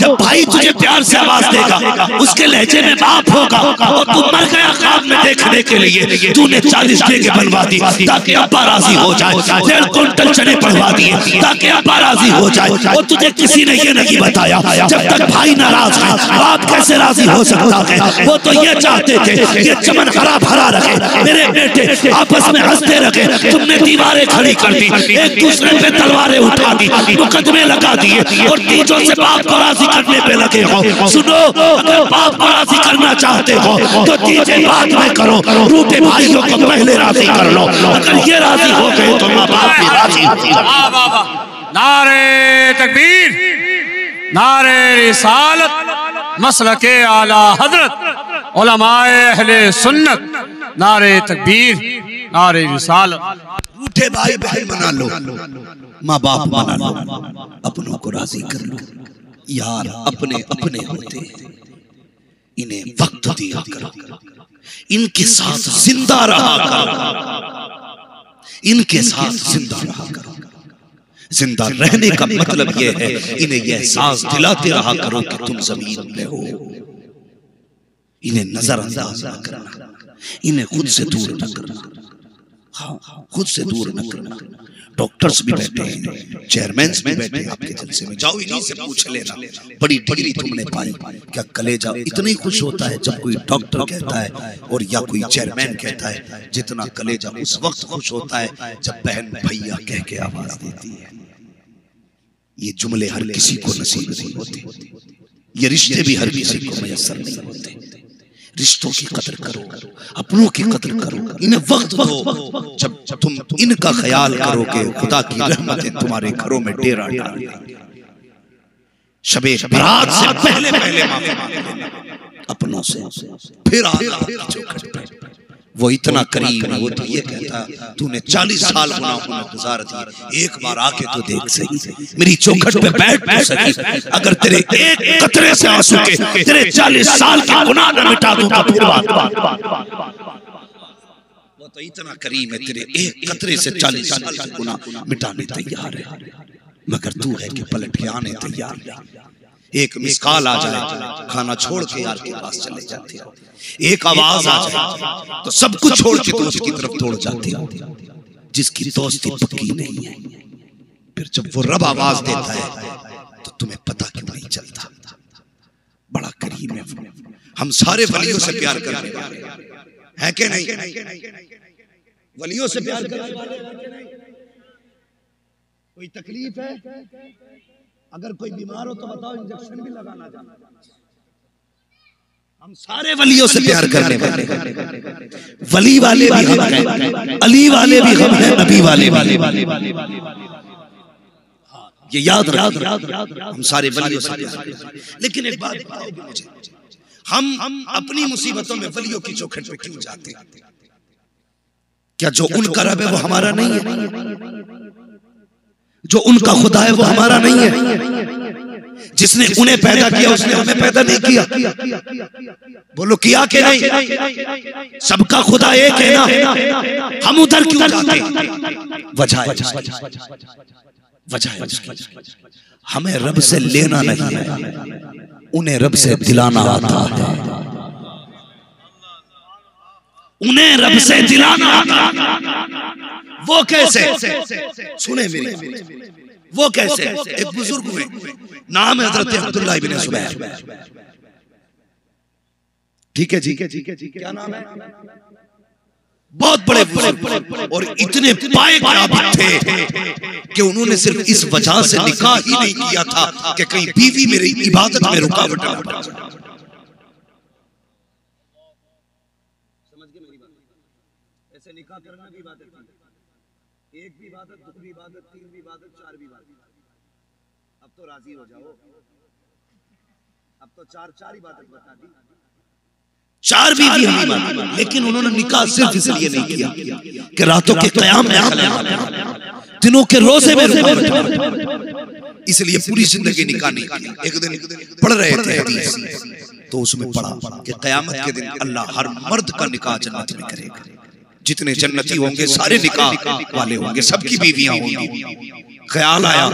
जब भाई तुझे प्यार से आवाज देगा उसके लहजे में बाप होगा। और तू मर गया ख्वाब में देखने के लिए, तूने चालीस जगह बनवा दी ताकि अब्बा राजी हो जाए, डेढ़ कुंटल चने पढ़वा दिए ताकि अब्बा राजी हो जाए, और तुझे किसी ने ये नहीं बताया। जब तक भाई नाराज है बाप कैसे राजी हो सकता है? वो तो ये चाहते थे ये चमन हरा भरा रखे, मेरे बेटे आपस में हंसते रखे। तुमने दीवारें खड़ी कर दी, एक दूसरे पे तलवारें उठा दी, मुकदमे लगा दिए, और तीजों से बाप को राजी करने पे लगे हो। सुनो, अगर बाप को राजी करना चाहते हो तो तीजे बाद में करो, रूठे भाइयों को पहले राजी कर लो। अगर ये राजी हो गए तो माँ बाप भी राजी। नारे तकबीर, नारे रिसालत, मसलके आला हजरत, उलमाए अहले सुन्नत, नारे तकबीर, नारे रिसालत। रूठे भाई बहन मना लो, माँ बाप मना लो, अपनों को राजी कर लो। यार अपने अपने होते, इन्हें वक्त दिया करो, इनके साथ जिंदा रहा करो, इनके साथ जिंदा रहा करो। जिंदा रहने का मतलब यह है इन्हें यह एहसास दिलाते रहा करो कि तुम जमीन पे हो। इन्हें नजरअंदाज न करना, इन्हें खुद से दूर न करना। हाँ, खुद से दूर न करना। डॉक्टर्स भी बैठे हैं, चेयरमैन भी बैठे हैं आपके जलसे में, जाओ इन्हीं से पूछ लेना बड़ी डिग्री तुमने पाई। क्या कलेजा इतना खुश होता है जब कोई डॉक्टर कहता है और या कोई चेयरमैन कहता है, जितना कलेजा उस वक्त खुश होता है जब बहन भैया कह के आवाज देती है। ये जुमले हर किसी को नसीब नहीं होते, ये रिश्ते भी हर किसी को मयसर नहीं होते। रिश्तों की कदर करो, अपनों की कदर करो, इन्हें वक्त दो। जब जब तुम इनका ख्याल करोगे खुदा की रहमतें तुम्हारे घरों में डेरा डाल देंगी। शबे बरात से पहले पहले माफी मांगना अपनों से, फिर वो इतना करीब है, वो तो ये कहता तूने चालीस साल गुनाहों में गुजार दिए, एक बार आके तो देख सही, मेरी चौखट पे बैठ तो सही, अगर तेरे एक कतरे से आंसू के तेरे चालीस साल के गुनाह न मिटा दूं तो फिर बात। वो तो इतना करीब है, तेरे एक कतरे से चालीस साल का गुनाह मिटाने तैयार है, मगर तू है कि पलट के आने तैयार है। एक मिस कॉल आ जाए खाना छोड़ के यार के पास चले जाते हो, एक आवाज आ जाए तो सब कुछ छोड़ के दोस्त की तरफ दौड़ जाते हो जिसकी दोस्ती पक्की नहीं है। फिर जब वो रब आवाज देता है तो तुम्हें पता क्यों नहीं चलता, बड़ा करीब है। हम सारे वलियों से प्यार करने वाले हैं कि नहीं? वलियों से प्यार करने वाले कोई तकलीफ है? अगर कोई बीमार हो तो बताओ, इंजेक्शन भी लगाना जाना। हम सारे वलियों से प्यार करने वाले, वली वाले भी हम हैं, अली वाले भी हम हैं, नबी वाले वाले वाले वाले वाले वाले ये याद रखिए, हम सारे वलियों से प्यार। लेकिन एक बात बताओ मुझे, हम अपनी मुसीबतों में वलियों की चौखट पे क्यों जाते हैं? क्या जो उनका रब है वो हमारा नहीं है? जो उनका खुदा है वो हमारा नहीं है? जिसने उन्हें पैदा किया उसने हमें पैदा नहीं किया? बोलो किया कि नहीं? सबका खुदा एक है ना, हम उधर क्यों जाते? वजह वजह हमें रब से लेना नहीं है, उन्हें रब से दिलाना आता है, उन्हें रब से दिलाना आता है। वो कैसे? सुने मेरी, वो कैसे? एक बुजुर्ग हुए, नाम है हजरत अब्दुल्लाह इब्न सुबैर, ठीक है जी, क्या नाम है? बहुत बड़े बुजुर्ग और इतने पाक आबिद थे कि उन्होंने सिर्फ इस वजह से निकाह ही नहीं किया था कि कहीं बीवी मेरी इबादत में रुकावट ना बने। समझ गए मेरी बात? ऐसे निकाह करना भी बात है, एक भी इबादत, दो भी इबादत, तीन भी इबादत, चार भी इबादत। अब तो राजी हो जाओ, अब तो चार चार इबादत बता दी, चार भी इबादत। लेकिन उन्होंने निकाह सिर्फ इसलिए नहीं किया कि रातों के कयाम में, दिनों के रोजे में, इसलिए पूरी जिंदगी निकाह नहीं किया। एक दिन पढ़ रहे थे तो उसमें पढ़ा कि कयामत के दिन अल्लाह हर मर्द का निकाह जन्नत में करेगा, जितने जन्नती होंगे सारे निकाह वाले होंगे, सबकी बीवियां होंगी। ख्याल आया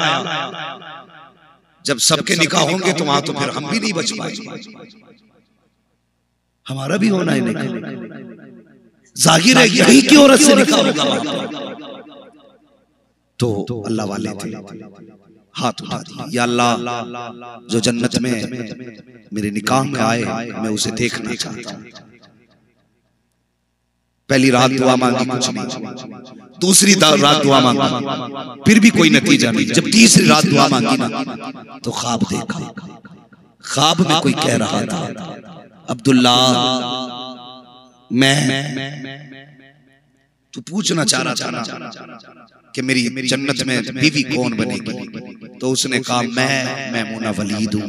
जब सबके निकाह होंगे तो वहां तो फिर हम भी नहीं बच पाएंगे, हमारा भी होना है निकाह, जाहिर है यही की औरत से निकाह होगा। तो अल्लाह वाले थे, हाथ उठा दिया, या अल्लाह जो जन्नत में मेरे निकाह में आए मैं उसे देखना चाहता हूँ। पहली रात दुआ मांगी, कुछ नहीं। दूसरी रात दुआ मांगी, फिर भी कोई नतीजा नहीं। जब तीसरी रात दुआ मांगी ना तो ख्वाब देखा, ख्वाब में कोई कह रहा था अब्दुल्ला मैं, तू पूछना चाह रहा था कि मेरी जन्नत में बीवी कौन बनेगी, तो उसने कहा मैं मैमूना वलीद हूं,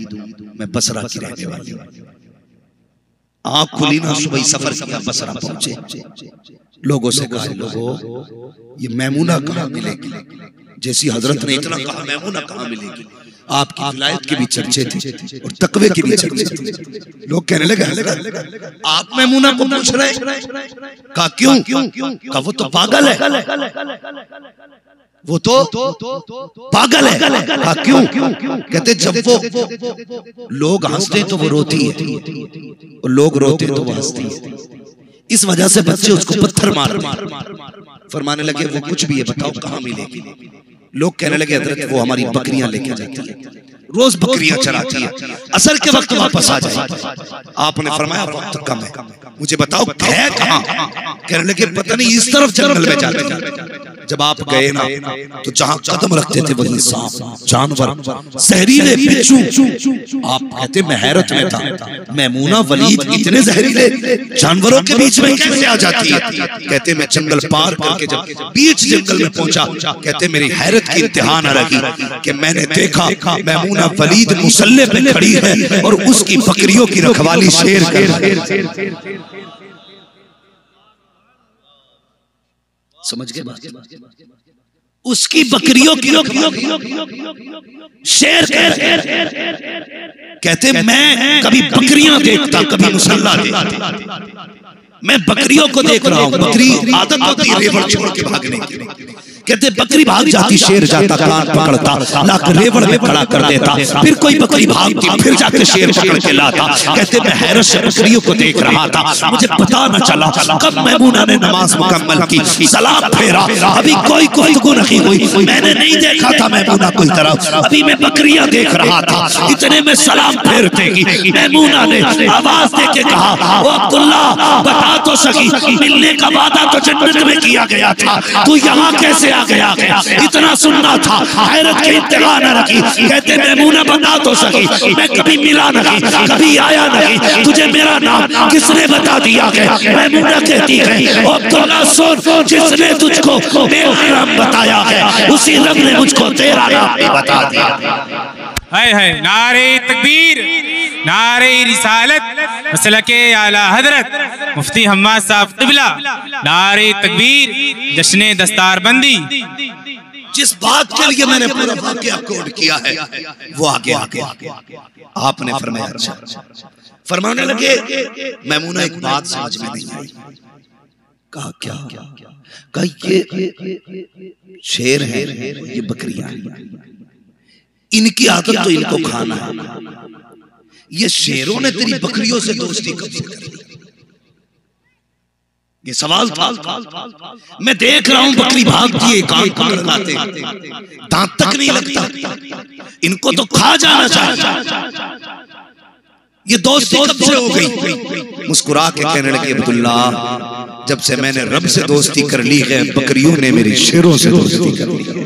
मैं बसरा की रहने वाली हूं। आँख खुली ना, सुबह सफर किया, बसरा पहुंचे, लोगों से कहा लोगों ये मैमूना कहाँ मिलेगी? जैसी हजरत ने इतना कहा मैमूना कहाँ मिलेगी, आपकी विलायत के भी चर्चे थे और तकवे के भी चर्चे थे। लोग कहने लगे आप मैमूना को पूछ रहे हैं? कहा क्यों? कहा वो तो पागल है, वो तो पागल है। कहा क्यों? कहते जब वो लोग हंसते तो वो रोती है और लोग रोते तो वो हंसती है। इस वजह से बच्चे उसको पत्थर मार, फरमाने लगे वो कुछ भी है बताओ कहाँ मिलेगी। लोग कहने लगे हजरत वो हमारी बकरियां लेके जाती है, रोज बकरियां चराती है, असर के वक्त वापस आ जाए। आपने फरमाया वक्त कम है, मुझे बताओ है कहाँ। कहने लगे पता नहीं इस तरफ जंगल में जाते। जब आप गए ना तो जहाँ कदम रखते थे वही सांप, जानवर, जहरीले बिच्छू। आप कहते मैं हैरत में था, मैमूना वलीद इतने जहरीले जानवरों के बीच में कैसे आ जाती है। कहते मैं जंगल पार करके जब बीच जंगल में पहुंचा, कहते मेरी हैरत की इंतहा न रही कि मैंने देखा मैमूना वलीद मुसल्ले पे खड़ी है और उसकी बकरियों की रखवाली शेर कर रहा है। समझ गए बात? उसकी बकरियों की शेर कहते मैं कभी बकरियां देखता, कभी मुसल्ला देखता, मैं बकरियों को देख रहा हूँ। बकरी आदत होती है रेवड़ छोड़ के भागने की। कहते बकरी भाग जाती, शेर जाता, कान पकड़ता, लाक रेवड़ में खड़ा कर देता। फिर कोई बकरी भागती, फिर जाके शेर पकड़ के लाता। कहते मैं हैरत से बकरियों को देख रहा था, मुझे पता न चला कब मैमूना ने नमाज मुकम्मल की, सलाम फेरा। अभी कोई कोई गुफ्तगू नहीं हुई, मैंने नहीं देखा था मैमूना कोई तरफ, अभी मैं बकरियां देख रहा था। इतने में सलाम फेरते मैमूना ने आवाज दे के कहा ओ अब्दुल्ला बता तो सकी, मिलने का वादा तो जन्नत में किया गया था, तू यहाँ कैसे आ गया, गया। इतना सुनना था, हैरत की इंतहा न रखी। कहते मैमूना बता तो सकी, मैं कभी मिला नहीं, कभी आया नहीं, तुझे मेरा नाम किसने बता दिया गया। मैमूना कहती है ओ अब्दुल्ला सुन, जिसने तुझको मेरा नाम बताया है उसी रब ने मुझको तेरा नाम बता दिया। हाय हाय, नारे तकबीर, नारे रिसालत, मसलके आला हजरत मुफ्ती हम्माद साहब क़िबला, नारे तकबीर, जश्ने दस्तारबंदी। जिस बात के लिए मैंने पूरा वाक़या कोड किया है वो आगे आगे आपने फरमाया। अच्छा, फरमाने लगे मैमूना एक बात समझ में नहीं आई। कहा क्या? कहा ये शेर है, ये बकरियां, इनकी आदत तो इनको खाना है। ये शेरों ने तेरी बकरियों से दोस्ती कब से कर ली? ये सवाल था। मैं देख रहा हूं बकरी भागती है, कान पकड़ लाते, दांत तक नहीं लगता, इनको तो खा जाना चाहिए, ये दोस्ती कब से हो गई। मुस्कुरा के कहने लगे अब्दुल्ला जब से मैंने रब से दोस्ती कर ली है, बकरियों ने मेरी शेरों से दोस्ती कर ली है।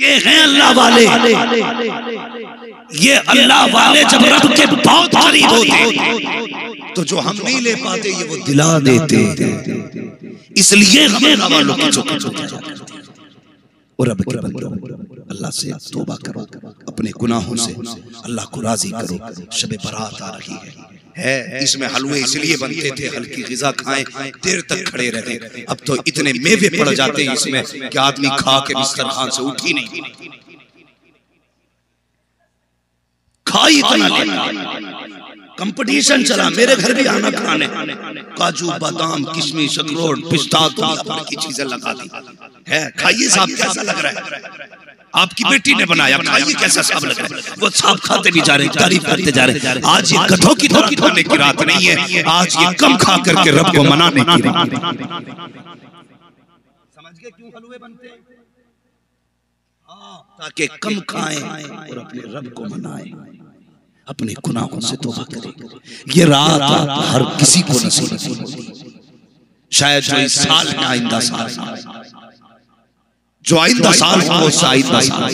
ये है अल्लाह वाले, ये अल्लाह वाले जब रब के बहुत करीब होते तो जो हम नहीं ले पाते ये वो दिला देते, इसलिए हमें अल्लाह वालों की चौखट होती। और रब के बंदो अल्लाह से तौबा करो, अपने गुनाहों से अल्लाह को राजी करो। शब बरात आ रही है है, इसमें हलवे इसलिए बनते थे हल्की ग़िज़ा खाएं, देर तक खड़े रहते। अब तो इतने मेवे पड़ जाते हैं इसमें कि आदमी खा के बिस्तरखान से उठ ही नहीं, खाई इतना लेता। कंपटीशन चला, मेरे घर भी आना खाने, काजू, बादाम, किशमिश, अखरोट, पिस्ता, दुनिया की चीजें लगा दी है। खाइए साहब कैसा लग रहा है, आपकी बेटी ने बनाया, खाइए कैसा साहब लग रहा है। वो साहब खाते भी जा रहे, तारीफ करते जा रहे। आज ये गधों की तरह खाने की रात नहीं है, आज ये कम खा करके रब को मनाने की रात। समझ गए क्यों हलवे बनते हैं? ताकि कम खाएं और अपने रब को मनाएं, अपने गुनाहों से तौबा करें। ये रात हर किसी को नसीब होगी, शायद जो इस साल में आइंदा साल, जो आइंदा साल वो आइंदा साल,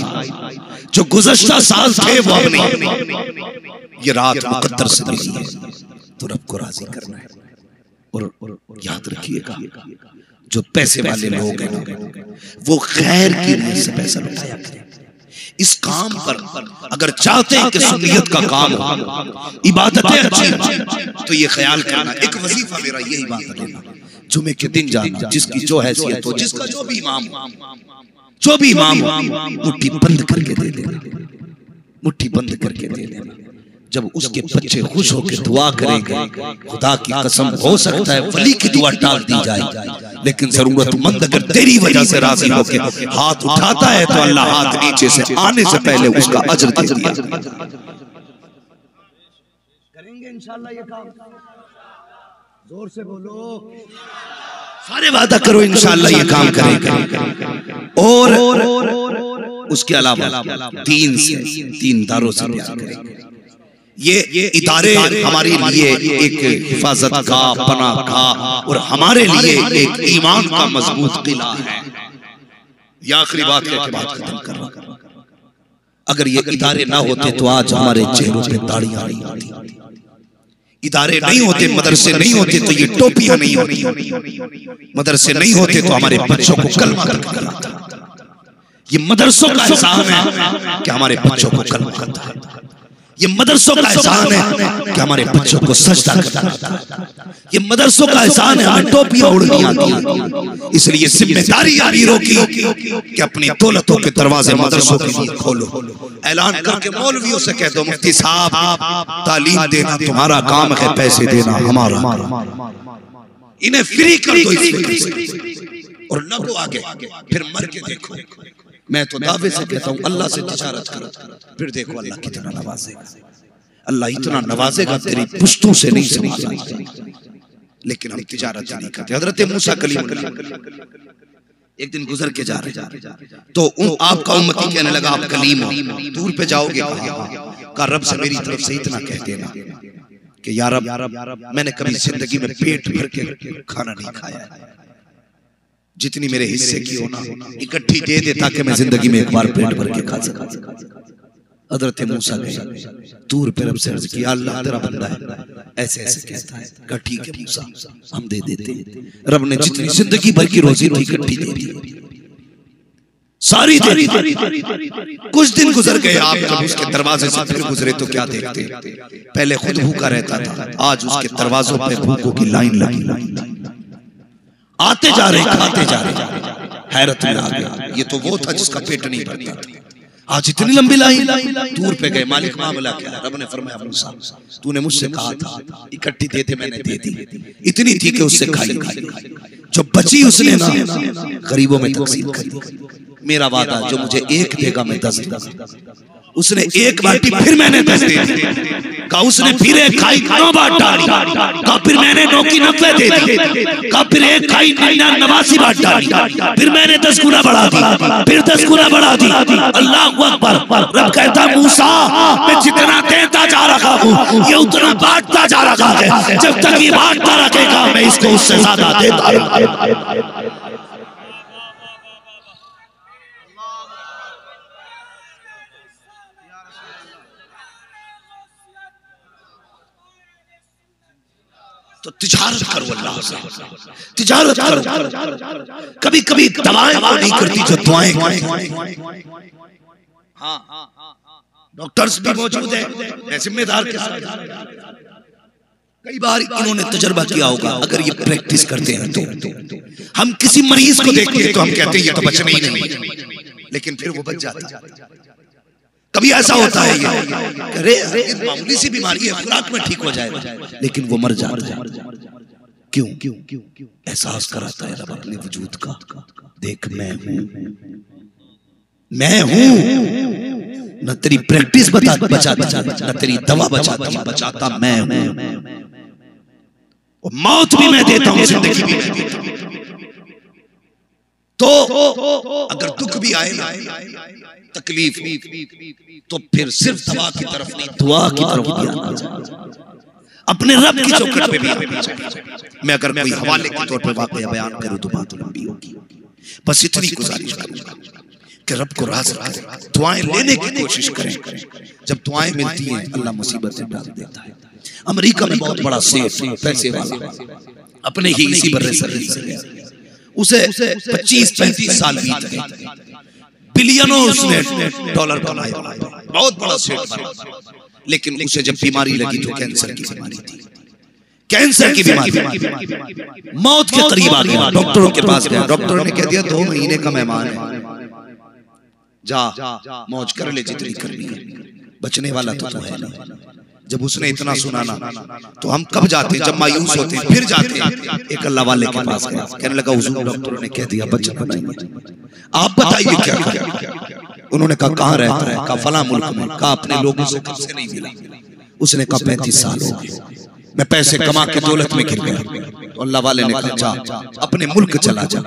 जो गुज़श्ता साल थे वो अब नहीं। ये रात मुक़द्दर से मिली है तो रब को राजी करना है। और याद रखिएगा जो पैसे वाले लोग हैं वो खैर की राह से पैसा लुटाया करें। इस काम पर अगर चाहते हैं कि सुन्नियत का काम हो, इबादतें अच्छी, तो ये ख्याल करना एक वजीफा मेरा ये इबादत लेना, जुमे के दिन जाना, जिसकी जो हैसियत हो, जिसका जो भी इमाम जो भी इमाम मुट्ठी बंद करके दे देना, मुट्ठी बंद करके दे देना। जब उसके बच्चे खुश होकर दुआ करेंगे, खुदा की कसम हो सकता है वली की दुआ टाल दी जाए, लेकिन जरूरतमंद अगर तेरी वजह से राजी होकर हाथ उठाता है तो अल्लाह हाथ नीचे से आने से पहले उसका अजर दे दिया। करेंगे इंशाल्लाह ये काम, जोर से बोलो सारे वादा करो इंशाल्लाह ये काम करेंगे। और उसके अलावा तीन से तीन दारों से प्यार करेंगे। ये, ये इदारे हमारे लिए एक हिफाजत का, पनाह का और हमारे लिए एक ईमान का मजबूत किला है। यह आखिरी बात है, बात खत्म कर रहा हूं। अगर ये इदारे ना होते तो आज हमारे चेहरों पे दाढ़ियां नहीं आती। इदारे नहीं होते, मदरसे नहीं होते तो ये टोपियां नहीं होती। मदरसे नहीं होते तो हमारे बच्चों को कलमा करता। ये मदरसों का एहसान है कि हमारे बच्चों को कलमा करता है। ये मदरसों का एहसान है कि हमारे बच्चों को सजदा करता। ये मदरसों का एहसान है हमें टोपियां उड़नी आती। इसलिए जिम्मेदारी अमीरों की कि अपनी दौलतों के दरवाजे मदरसों के लिए खोलो। ऐलान करके मौलवियों से कह दो, मुफ्ती साहब तालीम देना तुम्हारा काम है, पैसे देना हमारा। इन्हें फ्री कर दो और न को आगे फिर मर के देखो। मैं तो दावे से कहता हूँ अल्लाह से तिजारत करो, फिर देखो अल्लाह कितना नवाजेगा। अल्लाह इतना नवाजेगा तेरी पुश्तों से नहीं समझ। लेकिन हम तिजारत नहीं करते। हजरत मूसा कलीमुल्लाह एक दिन गुजर के जा रहे तो आपका उम्मती कहने लगा आप कलीम हो, दूर पे जाओगे। कहा रब से मेरी तरफ से इतना कह देना कि या रब मैंने कभी जिंदगी में पेट भर के खाना नहीं खाया, जितनी मेरे हिस्से की हो ना इकट्ठी दे दे ताकि मैं जिंदगी में एक बार पेट भर के खा सकूं। हजरत मूसा गए दूर पे, रब से अर्ज किया अल्लाह तेरा बंदा है ऐसे ऐसे कहता है। कहा ठीक है मूसा हम दे देते हैं। रब ने जितनी जिंदगी भर की रोजी इकट्ठी दे दी सारी दे दी। कुछ दिन गुजर गए, आप जब उसके दरवाजे से फिर गुजरे तो क्या देखते, पहले खुद भूखा रहता था, आज उसके दरवाजों पर भूखों की लाइन लगी। आते जा रहे खाते जा रहे, हैरत में आ गया ये तो वो था जिसका पेट नहीं भरता था, आज इतनी लंबी लाइन। दूर पे गए, मालिक मामला क्या? रब ने फरमाया मूसा तूने मुझसे कहा था इकट्ठी देते, मैंने दे दी, इतनी थी कि उससे खाई खाई, जो बची उसने ना गरीबों में तकसीम करी। मेरा वादा जो मुझे एक देगा मैं दस दूंगा। उसने एक बाटी फिर मैंने दस दे दी। का उसने फिर एक खाई नौ बार डाली। का फिर मैंने नौ की नब्बे दे दी। का फिर एक खाई नवासी बार डाली, फिर मैंने दस गुना बढ़ा दी, फिर दस गुना बढ़ा दी। अल्लाह अकबर। रब कहता मूसा मैं जितना देता जा रहा हूँ ये उतना बांटता जा रहा है, जब तक ये बांटता रखेगा मैं इसको उससे ज्यादा देता। तो तिजारत करो अल्लाह से, तिजारत करो। कभी कभी दवाएं वो नहीं करती जो दुआएं करती। हाँ डॉक्टर्स भी मौजूद है जिम्मेदार के साथ। कई बार इन्होंने तजर्बा किया होगा, अगर ये प्रैक्टिस करते हैं तो हम किसी मरीज को देखते हैं तो हम कहते हैं ये तो बचना ही नहीं, लेकिन फिर वो बच जाता है। कभी ऐसा होता है ये अरे मामूली सी बीमारी है खुराक में ठीक हो जाएगा, लेकिन वो मर जाता है। क्यों? एहसास कराता है रब अपने वजूद का, देख मैं हूं मैं हूं। न तेरी प्रैक्टिस बचा बचा न तेरी दवा बचाती, बचाता मैं हूं। और मौत भी मैं देता हूं, जिंदगी भी मैं देता हूं। तो अगर दुख भी आए तकलीफ तो फिर सिर्फ दवा की तरफ नहीं, दुआ की तरफ भी आना चाहिए, अपने रब की चौखट पे भी आना चाहिए। मैं अगर कोई हवाले के तौर पर वाकया बयान करूं तो बात लंबी होगी, बस इतनी गुजारिश करूंगा कि रब को राज़ रखें, दुआएं लेने की कोशिश करें। जब दुआएं मिलती हैं अल्लाह मुसीबत से डाल देता है। अमेरिका में बहुत बड़ा सेठ पैसे वाला अपने ही इसी बर्रे से उसे पच्चीस पैंतीस साल बीत गए, बिलियनों उसने डॉलर कमाए, बहुत बड़ा सेठ बना। लेकिन उसे जब बीमारी लगी तो कैंसर की बीमारी थी, कैंसर की बीमारी मौत के करीब आ गया। डॉक्टरों के पास गया, डॉक्टर ने कह दिया दो महीने का मेहमान है, जा मौज कर ले जितनी करनी है, बचने वाला तो है नहीं। जब उसने इतना सुना ना तो हम कब जाते हैं जब मायूस होते हैं, फिर जाते हैं एक अल्लाह वाले के पास। कहने लगा हुजूर डॉक्टरों ने कह दिया बचना नहीं, आप बताइए क्या करें। उन्होंने कहा कहाँ रहता है? कहा फला मुल्क में। कहा अपने लोगों से कब से नहीं मिला? उसने कहा पैंतीस साल हो गए। मैं पैसे कमा के दौलत में गिर गया। अल्लाह वाले ने कहा जा अपने मुल्क चला जा।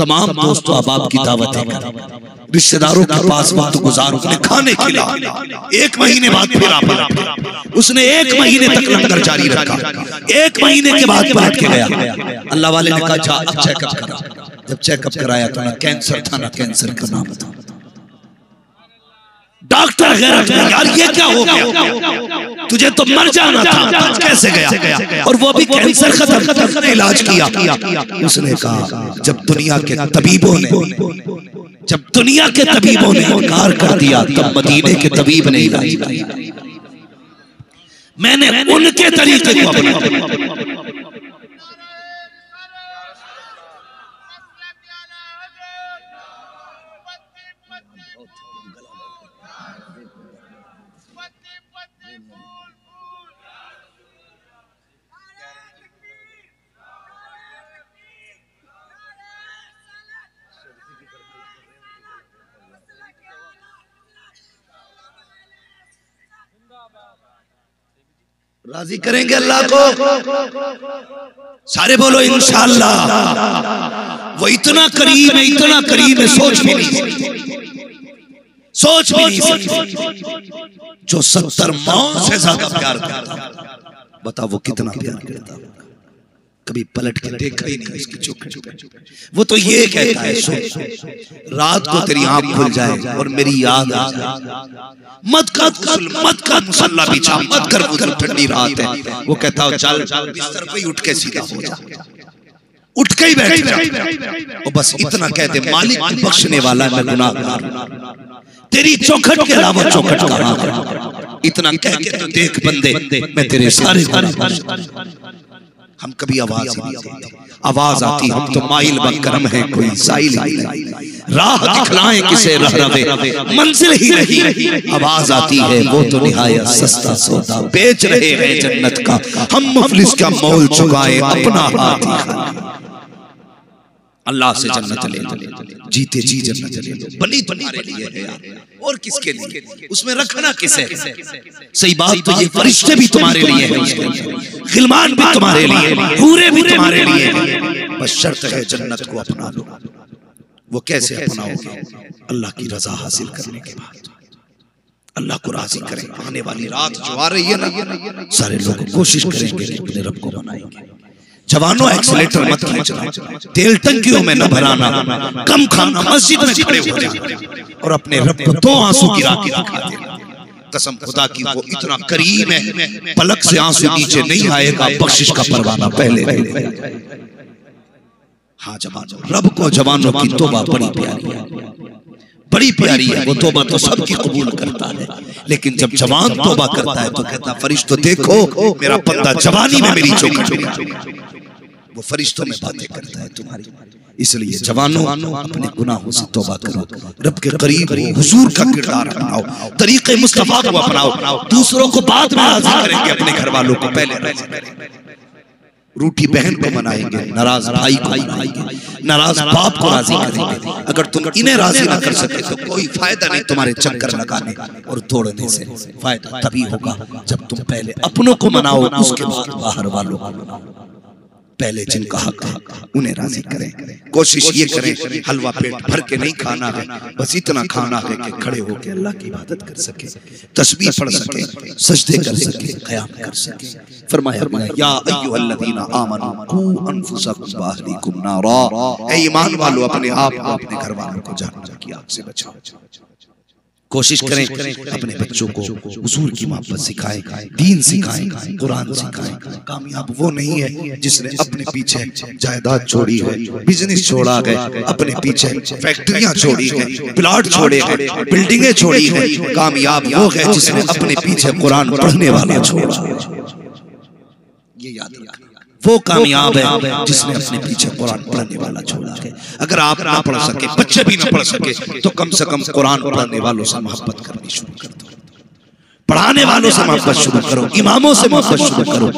तमाम दोस्तों अहबाब की दावतें कर, रिश्तेदारों के पास वक्त गुजार, उसने खाने खिला। एक महीने बाद फिर आप उसने एक महीने तक लंगर जारी रखा। एक महीने के बाद बैठ के गया। अल्लाह वाले ने कहा जा अब चेकअप करा। जब चेकअप कराया तो ना कैंसर था ना कैंसर का नाम था। डॉक्टर यार ये क्या हो गया, तुझे तो मर जाना था, कैसे गया? और वो भी कैंसर खत्म का इलाज किया। उसने कहा जब दुनिया के तबीबों ने जब दुनिया के तबीबों ने इनकार कर दिया तब मदीने के तबीब ने इलाज किया। मैंने उनके तरीके को अपनाया। राजी करेंगे अल्लाह को सारे बोलो इंशाल्लाह। वो इतना करीब है, इतना करीब है, सोच भी नहीं सोच भी नहीं। जो सत्तर माओ से ज्यादा प्यार करता, बताओ वो कितना प्यार करता? कभी पलट के देखा ही नहीं इसकी चुप। वो तो ये कहता है सो रात को तेरी आंख खुल जाए और मेरी याद आ जाए, मत कर मत कर मुसल्ला बिछा मत कर, उधर ठंडी रात है। वो कहता है चल बिस्तर पे उठ के सीधा हो जा, उठ के ही बैठ जा। और बस इतना कहते मालिक बख्शने वाला है, मैं गुनाहगार, तेरी चौखट के अलावा चौखट कहां है? इतना कह के तो देख बंदे मैं तेरे सारे हम कभी आवाज आवाज आती हम तो माइल व करम है, कोई साइल राह दिखलाएं किसे रह रवे मंजिल ही रही। आवाज आती है वो तो निहायत सस्ता सौदा बेच रहे हैं जन्नत का, हम मुफलिस का मोल चुकाए अपना हाथ। अल्लाह से जन्नत ले लो, जीते जी जन्नत ले लो, बनी तुम्हारे लिए है यार और किसके लिए? उसमें रखना किसे? सही बात तो ये फरिश्ते भी तुम्हारे लिए हैं, गिलमान भी तुम्हारे लिए, हूरे भी तुम्हारे लिए, बस शर्त है जन्नत को अपना लो। वो कैसे अपनाओगे? अल्लाह की रजा हासिल करने के बाद, अल्लाह को राजी करें। आने वाली रात जो आ रही है ना, सारे लोग कोशिश करेंगे अपने रब को बनाएंगे। जवानों एक्सीलेटर मत खींचना, तेल टंकियों में न भराना, कम खाना, मस्जिद में खड़े हो जाना और अपने रब को दो आंसू गिरा के दिखा देना। कसम खुदा की वो इतना करीम है, पलक से आंसू नीचे नहीं आएगा, बख्शिश का परवाना पहले रहेगा। हाँ जवानों, रब को जवानों की तौबा बड़ी प्यारी है, बड़ी प्यारी है। वो तौबा तो सबकी कबूल करता है, लेकिन जब जवान तौबा करता है तो कहता फरिश्तों देखो मेरा बंदा जवानी में मेरी चौकी। वो फरिश्तों में बातें करता है तुम्हारी। इसलिए जवानों अपने गुनाहों से तौबा करो, रब के करीब हुजूर का किरदार अपनाओ, तरीके मुस्तफा को अपनाओ। दूसरों को बाद में राजी करेंगे, अपने घर वालों को पहले राजी करेंगे। रूठी बहन को मनाएंगे, नाराज भाई को मनाएंगे, नाराज बाप को राजी करेंगे। अगर तुम इन्हें राजी ना कर सके तो कोई फायदा नहीं तुम्हारे चक्कर लगाने और दौड़ने से। फायदा तभी होगा जब तुम पहले अपनों को मनाओ, उसके बाद बाहर वालों को। पहले जिनका हक है उन्हें राजी करें। कोशिश ये करें हलवा पेट भर के नहीं खाना है, बस इतना खाना है कि खड़े होकर अल्लाह की इबादत कर सके, तस्बीह पढ़ सके, सजदे कर सके, क़याम कर सके। फरमाया या अय्युहल्लज़ीना आमनू कू अनफुसकुम व अहलीकुम नारा, ऐ ईमान वालों अपने आप को अपने घर वालों को जहन्नम की आग से बचाओ। कोशिश करें अपने बच्चों को हुजूर की मोहब्बत सिखाएं, दीन सिखाएं, कुरान सिखाएं। कामयाब वो नहीं है जिसने अपने पीछे जायदाद छोड़ी है, बिजनेस छोड़ा है, अपने पीछे फैक्ट्रियां छोड़ी है, प्लाट छोड़े हैं, बिल्डिंगें छोड़ी है। कामयाब वो है जिसने अपने पीछे कुरान पढ़ने वाला छोड़ा। ये याद रखना, वो कामयाब है जिसने अपने पीछे कुरान पढ़ने वाला छोड़ा है। अगर आप ना पढ़ सके, बच्चे भी ना पढ़ सके, तो कम से कम कुरान पढ़ने वालों से मोहब्बत करनी शुरू कर दो, पढ़ाने वालों से मोहब्बत शुरू करो, इमामों से मोहब्बत शुरू करो,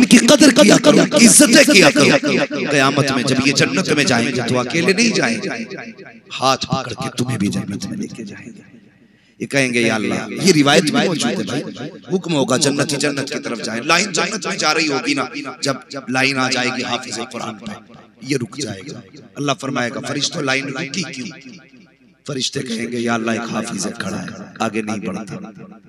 इनकी कदर किया करो, इज्जतें किया करो। कयामत में जब ये जन्नत में जाएंगे तो अकेले नहीं जाएंगे, हाथ पकड़ के तुम्हें भी जन्नत में लेके जाएंगे। ये कहेंगे या अल्लाह, ये रिवायत में मौजूद है भाई। हुक्म होगा जन्नत ही जन्नत की तरफ जाए, लाइन जन्नत में जा रही होगी ना, जब लाइन आ जाएगी हाफिज़ कुरान पर ये रुक जाएगा। अल्लाह फरमाएगा फरिश्तों लाइन रुकी क्यों? फरिश्ते कहेंगे या अल्लाह एक हाफिज़ खड़ा है आगे नहीं बढ़ता।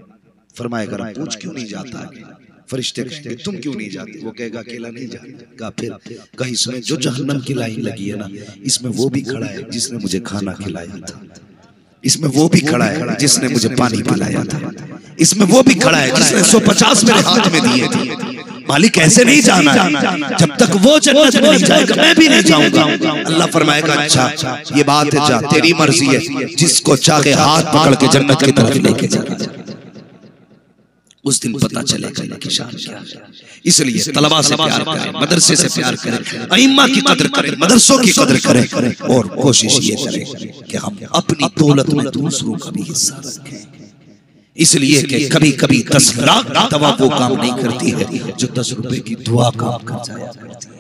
फरमाएगा रब पूछ क्यों नहीं जाता आगे? फरिश्ते कहेंगे तुम क्यों नहीं जाते? वो कहेगा अकेला नहीं जाता, कहीं इसमें जो जहन्नम की लाइन लगी है ना, इसमें वो भी खड़ा है जिसने मुझे खाना खिलाया था, इसमें वो भी खड़ा है जिसने मुझे पानी पिलाया था, इसमें वो भी खड़ा है जिसने सौ पचास मेरे हाथ में दिए थे। मालिक ऐसे नहीं जाना है, जब तक वो जन्नत में नहीं जाएगा मैं भी नहीं जाऊंगा। अल्लाह फरमाएगा अच्छा ये बात है, जा तेरी मर्जी है, जिसको चाहे हाथ पकड़ के जन्नत की तरफ लेके जाना। उस दिन पता चलेगा इनकी शान क्या है। इसलिए तलबा से प्यार करें, मदरसे से प्यार करें, अइम्मा की कदर करें, मदरसों की कदर करें, और कोशिश ये करें कि हम अपनी दौलत में दूसरों का भी हिस्सा रखें। इसलिए कि कभी कभी दस लाख दवा वो काम नहीं करती है जो दस रुपए की दुआ काम कर जाया करती है।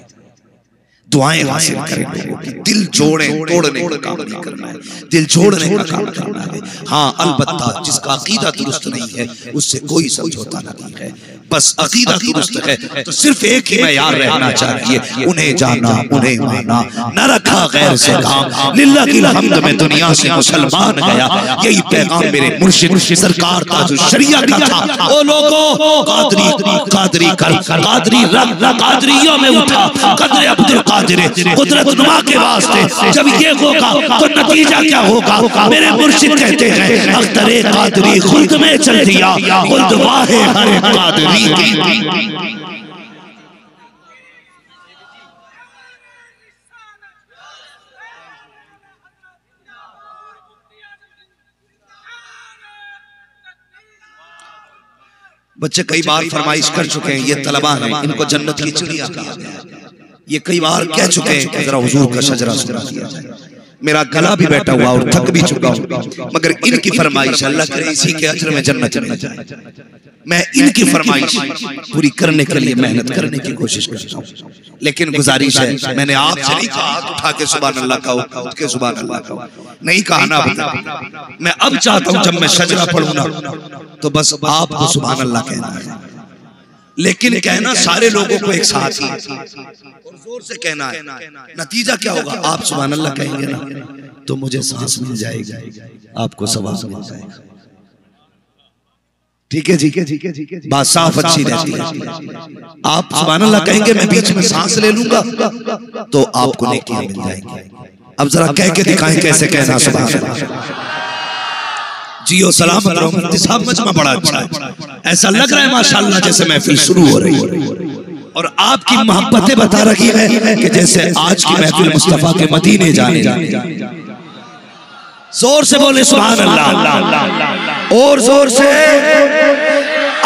दुआएं हासिल करें, दिल जोड़े, तोड़ने का काम नहीं करना है, दिल जोड़ने का काम करना है। हाँ अलबत्ता जिसका अकीदा दुरुस्त नहीं है उससे कोई समझौता नहीं है। बस अकीदा दुरुस्त है तो सिर्फ एक ही यार रहना चाहिए, उन्हें जाना उन्हें माना, न रखा गैर से काम। लिल्लाह की हमद में दुनिया से मुसलमान गया, यही पैगाम मेरे मुर्शिद सरकार ताजुल शरिया का था। ओ लोगों कादरी कादरी कर कादरी रब कादरियों में उठा, कदर अब्दुल कादिर कुदरत नुमा के वास्ते। जब ये होगा तो नतीजा क्या होगा? मेरे मुर्शिद कहते हैं अख्तरे कादरी खुद में चल दिया, खुद वाहे हर कादरी। बच्चे कई बार फरमाइश कर चुके हैं ये तलबा है, इनको जन्नत की चिड़िया कहा गया है। ये कई बार कह चुके हैं जरा हुजूर का शजरा सुना दिया जाए। मेरा गला भी बैठा हुआ और थक भी चुका हूं, मगर इनकी फरमाइश अल्लाह करे इसी के अजर में जन्नत में जाए, मैं इनकी फरमाइश पूरी करने के लिए मेहनत करने की कोशिश करता हूँ। लेकिन गुजारिश है, मैंने आपसे नहीं कहा उठा के सुभान अल्लाह कहो, उठ के सुभान अल्लाह कहो, नहीं कहा ना बता। मैं अब चाहता हूँ जब मैं शजरा पढ़ू ना तो बस आपको सुभान अल्लाह कहना है, लेकिन कहना सारे लोगों को एक साथ ही जोर से कहना है। नतीजा क्या होगा? आप सुभान अल्लाह कहेंगे ना तो मुझे सांस मिल जाएगी, आपको सवाब मिल जाएगा। ठीक है जी, बात साफ अच्छी रहती है। आप सुभान अल्लाह कहेंगे मैं बीच में सांस ले लूंगा तो आपको नेकियां मिल जाएंगी। अब जरा कह के दिखाएं कैसे कहना सुभान अल्लाह। जियो सलाम करो मुफ्ती साहब, मजमा बड़ा अच्छा है, ऐसा लग रहा है माशाल्लाह जैसे महफिल शुरू हो रही है। और आपकी मोहब्बतें बता रही है कि जैसे आज की महफिल मुस्तफा के मदीने जाने जाने। जोर से बोले सुभान अल्लाह, और जोर से।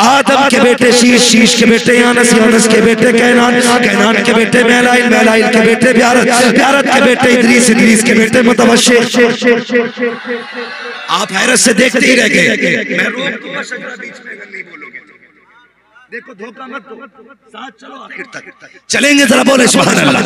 आदम के बेटे शीश, शीश के बेटे यानस, यानस के बेटे कैनान, कैनान के बेटे महलाइल, महलाइल के बेटे ब्यारत, ब्यारत के बेटे इदरीस, इदरीस के बेटे मुतबशिर। आप हैरत से देखते ही रह गए। मैं रोकूंगा शजरा बीच में अगर नहीं बोलोगे। देखो धोखा मत दो, साथ चलो आखिर तक चलेंगे। जरा बोले सुभान अल्लाह।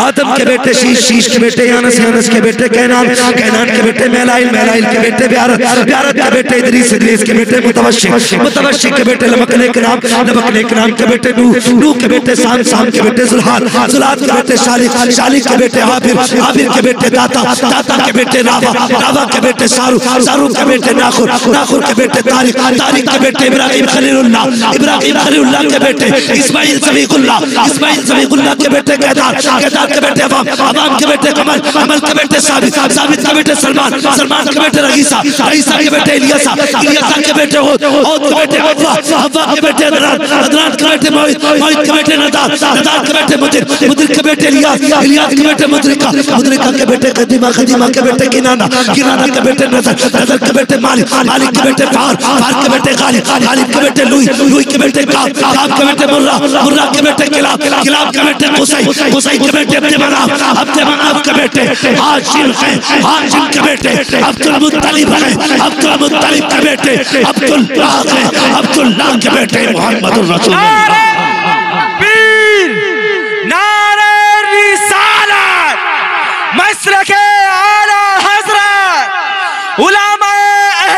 आदम के बेटे शीश, शीश के बेटे यानस, यानस के बेटे कैनान, कैनान के बेटे महलाइल, महलाइल के बेटे ब्यारत, ब्यारत के बेटे इदरीस, इदरीस के बेटे मुतबशिर, मुतबशिर के बेटे लमकने कराम, लमकने कराम के बेटे नूह, नूह के बेटे शाम, शाम के बेटे जुल्हान, जुल्हान के बेटे शालिक, शालिक के बेटे हाबिर, हाबिर के बेटे दाता, दाता के बेटे रावा, रावा के बेटे शाहरुख, शाहरुख के बेटे नाखुर, नाखुर के बेटे तारिक, तारिक के बेटे इब्राहिम खलीलुल्लाह, इब्राहिम खलीलुल्लाह के बेटे इस्माइल समीउल्लाह, इस्माइल समीउल्लाह के बेटे केदार, केदार के बेटे अवाम, अवाम के बेटे कमल, कमल के बेटे साबित, साबित के बेटे सलमान, सलमान के बेटे रईसा, रईसा के बेटे इलियासा, इलियासा के बेटे ओद, ओद के बेटे हव्वा, हव्वा के बेटे अदनान, अदनान के बेटे मोहित, मोहित के बेटे नदार, नदार के बेटे मुदिर, मुदिर के बेटे इलियास, इलियास के बेटे मुदरिका, मुदरिका के बेटे कदीमा, कदीमा के बेटे किनाना, किनाना के बेटे नजर, नजर के बेटे मालिक, मालिक के बेटे फार, फार के बेटे गालिब, गालिब के बेटे लुई, लुई के बेटे काब, काब के बेटे मुर्रा, मुर्रा के बेटे किलाब, किलाब के बेटे हुसैन, हुसैन के बेटे अब्दे मनाफ, अब्दे मनाफ के बेटे हाशिम हैं, हाशिम के बेटे अब्दुल मुत्तलिब हैं, अब्दुल मुत्तलिब के बेटे अब्दुल्लाह हैं, अब्दुल्लाह के बेटे मोहम्मदुर रसूलुल्लाह। पीर नारे रिसालत मशरक़ आला हज़रत उलेमाए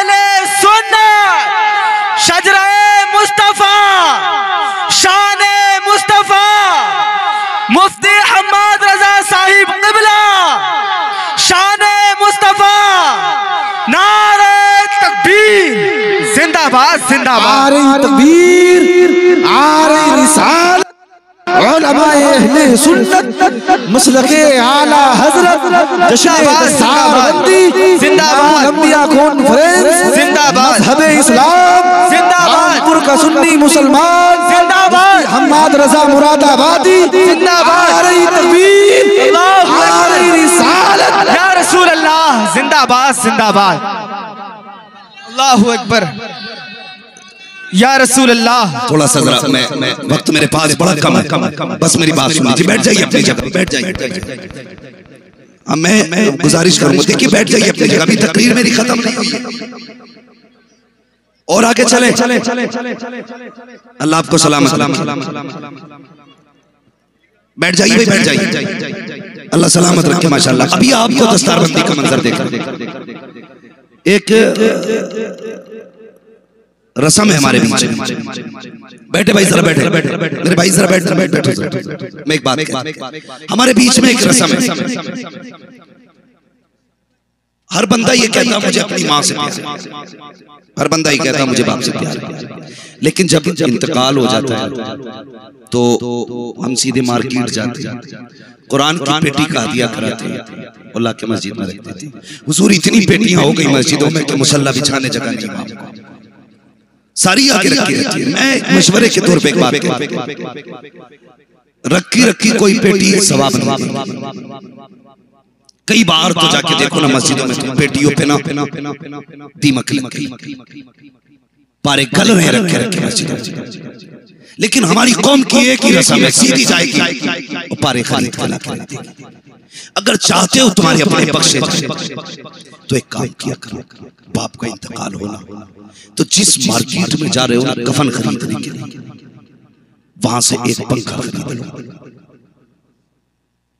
मुर्दाबाद। तकबीर आरे रिसालत उलमाए अहले सुन्नत मसलके आला हजरत जश्न-ए-दस्तारबंदी जिंदाबाद। लंबिया कॉन्फ्रेंस जिंदाबाद। मजहब इस्लाम जिंदाबाद। रामपुर का सुन्नी मुसलमान जिंदाबाद। हम्माद रजा मुरादाबादी जिंदाबाद। आरे तकबीर आरे रिसालत या रसूल अल्लाह जिंदाबाद जिंदाबाद। अल्लाहू अकबर या रसूल अल्लाह। थोड़ा सा जरा मैं, मैं वक्त मेरे पास बड़ा कम है, कम है। बस मेरी बात सुन लीजिए। बैठ जाइए अपनी जगह, बैठ जाइए। अब मैं गुजारिश करूंगा, देखिए बैठ जाइए अपनी जगह, अभी तकरीर मेरी खत्म नहीं हुई और आगे चले। अल्लाह आपको सलामत। बैठ जाइए, बैठ जाइए, अल्लाह सलामत रखे। माशाल्लाह अभी आपको दस्तारबंदी का मंजर देखा। एक रसम है हमारे बीच। बैठे भाई जरा, बैठे मेरे भाई जरा, बैठ बैठे। मैं एक बात, हमारे बीच में एक रसम है। हर बंदा ये कहता मुझे अपनी माँ से प्यार, हर बंदा ये कहता मुझे बाप से प्यार, लेकिन जब इंतकाल हो जाता है तो हम सीधे मार्केट जाते हैं, कुरान की पेटी का हदिया कराते हैं, अल्लाह के मस्जिद में रख देते हैं। हुजूर इतनी पेटियां हो गई मस्जिदों में कि मुसल्ला बिछाने जगह नहीं, सारी आगे रखी रहती है। मैं मशवरे के तौर पे एक बात कहूं, रखी रखी कोई पेटी सवाब नहीं। कई बार तो जाके देखो ना मस्जिदों में पेटियों पे ना दीमक लगी, पारे गल रहे रखे रखे मस्जिदों। लेकिन हमारी कौम की एक ही रसम है, सीधी जाएगी पारे खाली खाली। अगर चाहते हो तुम्हारे अपने बख्शे तो एक काम किया करो, बाप का इंतकाल होना तो जिस मार्केट में जा रहे हो ना कफन खरीदने के लिए, वहां से एक पंखा खरीद लो।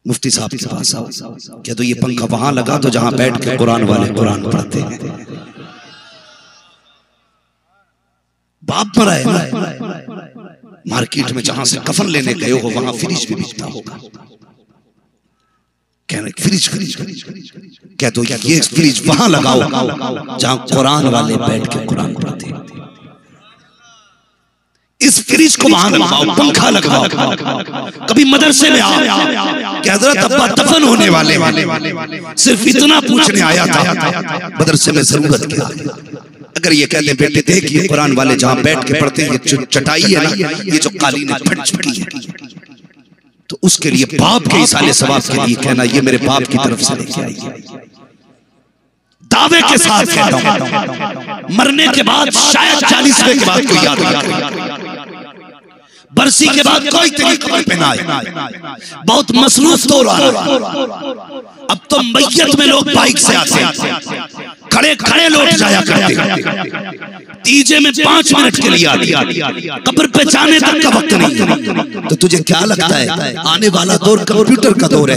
मुफ्ती साहब के पास आओ, कह दो ये पंखा वहां लगा तो जहां बैठ के कुरान वाले कुरान पढ़ते हैं। बाप मरा है, मार्केट में जहां से कफन लेने गए हो वहां फ्रिज भी बिकता होगा, फ्रिज फ्रिज कह दो ये फ्रिज वहां लगाओ जहां कुरान वाले बैठ के कुरान पढ़ते हैं। इस फ्रिज को वहां लगाओ, पंखा लगाओ। कभी मदरसे में आओ, क्या हजरत अब्बा दफन होने वाले, सिर्फ इतना पूछने आया था मदरसे में जरूरत क्या। अगर ये कहते बेटे देखिए कुरान वाले जहां बैठ के पढ़ते हैं, ये चटाई है ना, ये जो कालीन फट चुकी है, तो उसके लिए बाप के इसाले सवाब के लिए कहना ये मेरे बाप की तरफ से लेके आई है। दावे के साथ कहता हूं मरने के बाद शायद चालीसवें के बाद कोई याद आए, बरसी के बाद कोई तरीके पे ना आए, बहुत मसरूफ दौर आ रहा है। अब तो मैयत में लोग बाइक से आते हैं, खड़े खड़े लौट जाया करते, तीजे में पांच मिनट के लिए आती, कब्र पे जाने तक का वक्त नहीं। तो तुझे क्या लगता है आने वाला दौर कंप्यूटर का दौर है?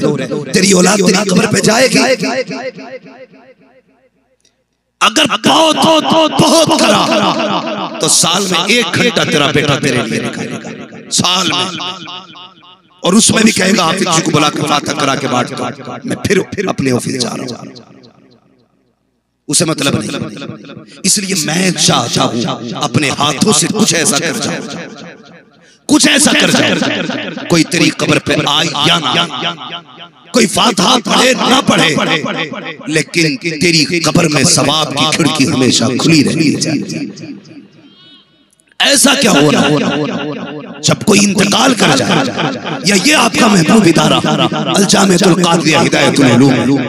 तेरी औलाद तेरी कब्र पे जाएगी? अगर बहुत बहुत करा तो साल में एक घंटा तेरा बेटा तेरे लिए निकालेगा साल में, और उसमें भी कहेगा हाफिज जी को बुला के फातिहा करा के बांट, मैं फिर फिर अपने ऑफिस जा रहा हूँ। उसे मतलब नहीं, नहीं। इसलिए मैं चाहता हूं अपने हाथों से कुछ ऐसा कर जाऊं, कुछ ऐसा कर जाऊं कोई तेरी कब्र पे आए या ना, कोई फातिहा पढ़े ना पढ़े, लेकिन तेरी कब्र में सवाब की खिड़की हमेशा खुली रहती। ऐसा क्या हो रहा है? जब कोई इंतकाल कर जाए या ये आपका महबूब इदारा अल-जामिअतुल कादिरिया हिदायतुल उलूम,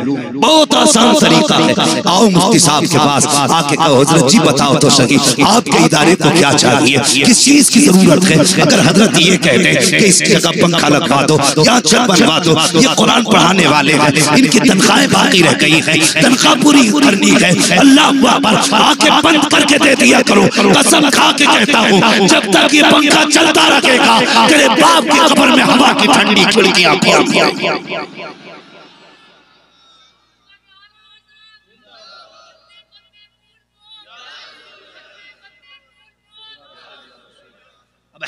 बहुत आसान तरीका है। आओ मुफ्ती साहब के पास आके कहो हजरत जी बताओ तो सही आपके इदारे को क्या चाहिए, किस चीज की जरूरत है। अगर हजरत ये कहते हैं कि इसकी जगह पंखा लगवा दो या छत बनवा दो, ये कुरान पढ़ाने वाले हैं, इनकी तनख्वाहें बाकी रह गई है, तनख्वाह पूरी करनी है, अल्लाह आके बंद करके दे दिया करो। कसम खा के कहता जब तक ये पंखा चलता रखेगा तेरे बाप की कब्र में हवा की ठंडी खिड़कियां।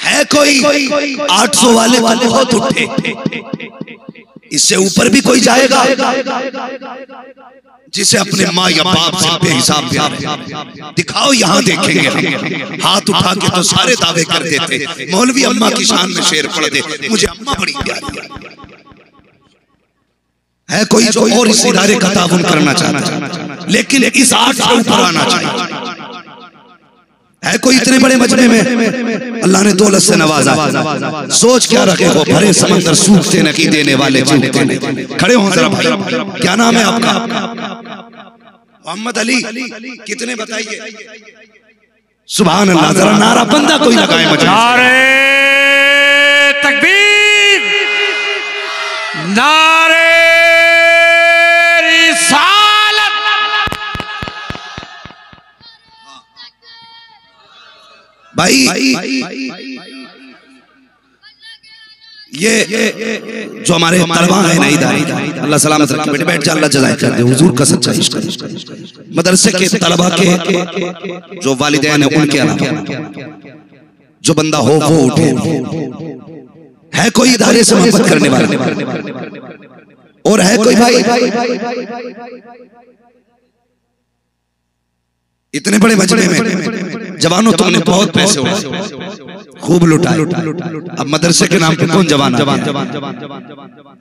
है कोई आठ सौ वाले वाले बहुत उठे, इससे ऊपर भी कोई जाएगा? जिसे अपने माँ या बाप से बेहिसाब प्यार है, दिखाओ यहाँ देखेंगे। हाथ उठा के तो सारे दावे कर देते, मौलवी अम्मा की शान में शेर पढ़ दे, मुझे अम्मा बड़ी प्यारी है। कोई कोई और इस इदारे का ताबून करना चाहता, लेकिन इस आठ से ऊपर आना चाहिए। है कोई इतने बड़े मजमे में, अल्लाह ने दौलत से नवाजा, सोच क्या रखे हो, भरे समंदर सूखते नहीं देने वाले। खड़े हो जरा भाई, क्या नाम है आपका? मोहम्मद अली। कितने बताइए? सुभान अल्लाह। जरा नारा बंदा कोई लगाए, नारे तकबीर, नारे भाई, ये जो हमारे तलबा है ना इधर, अल्लाह सलामत रखे, बैठ बैठ जा, अल्लाह जज़ाए कर दे। हुजूर का सच्चा इश्क, मदरसे के तलबा के जो वालिदैन हैं उनके अलावा जो बंदा हो वो उठे। है कोई इदारे से मोहब्बत करने वाला? और है कोई भाई? इतने बड़े मजमे में जवानों तुमने बहुत पैसे खूब लुटाए, अब मदरसे के नाम पे कौन जवान?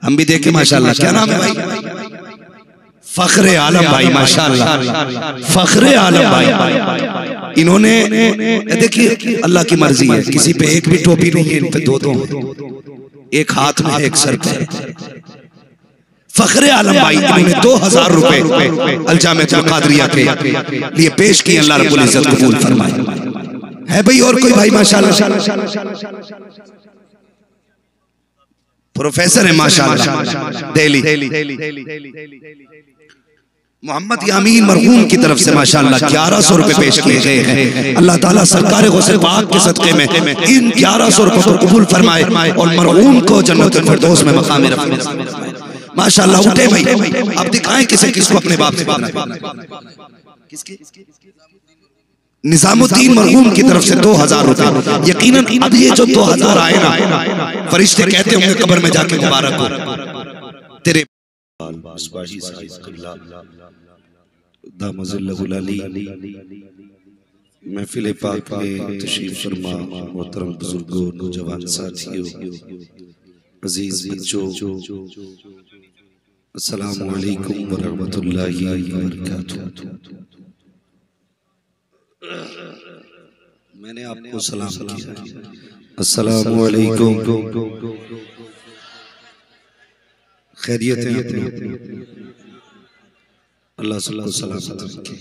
हम भी देखे माशाल्लाह। क्या नाम है भाई? फखरे आलम भाई, माशाल्लाह फखरे आलम भाई। इन्होंने देखिए, अल्लाह की मर्जी है, किसी पे एक भी टोपी नहीं है, इन पे दो दो, एक हाथ में एक सर पे। फखरे आलम भाई इन्होंने दो हजार रुपए अल्जामेतुल कादरिया के लिए पेश किए, अल्लाह रब्बुल इज्जत कबूल फरमाए। है भाई और कोई भाई? माशाल्लाह प्रोफेसर है माशाल्लाह दिल्ली, मोहम्मद यामीन मरहूम की तरफ से माशाल्लाह ग्यारह सौ रुपए पेश किए गए हैं। अल्लाह ताला सरकारे गौसे पाक के सदके में इन ग्यारह सौ रुपए को कबूल फरमाए और मरहूम को जन्नतुल फिरदौस में मकाम रखा। माशाल्लाह उठे भाई, अब दिखाएं किसे किसको अपने बाप से किसके निजामुद्दीन मरहूम की तरफ से दो हजार रुपए। यकीनन अब ये जो दो हजार आए ना, फरिश्ते कहते होंगे कब्र में जाके मुबारक हो तेरे महफिल पाक में तशरीफ फरमा। मोहतरम बुजुर्गों, नौजवान साथियों, अजीज बच्चों, अस्सलामु अलैकुम व रहमतुल्लाहि व बरकातहू। मैंने आपको सलाम किया, अस्सलामु अलैकुम, खैरियत है? अल्लाह सबको सलामत रखे।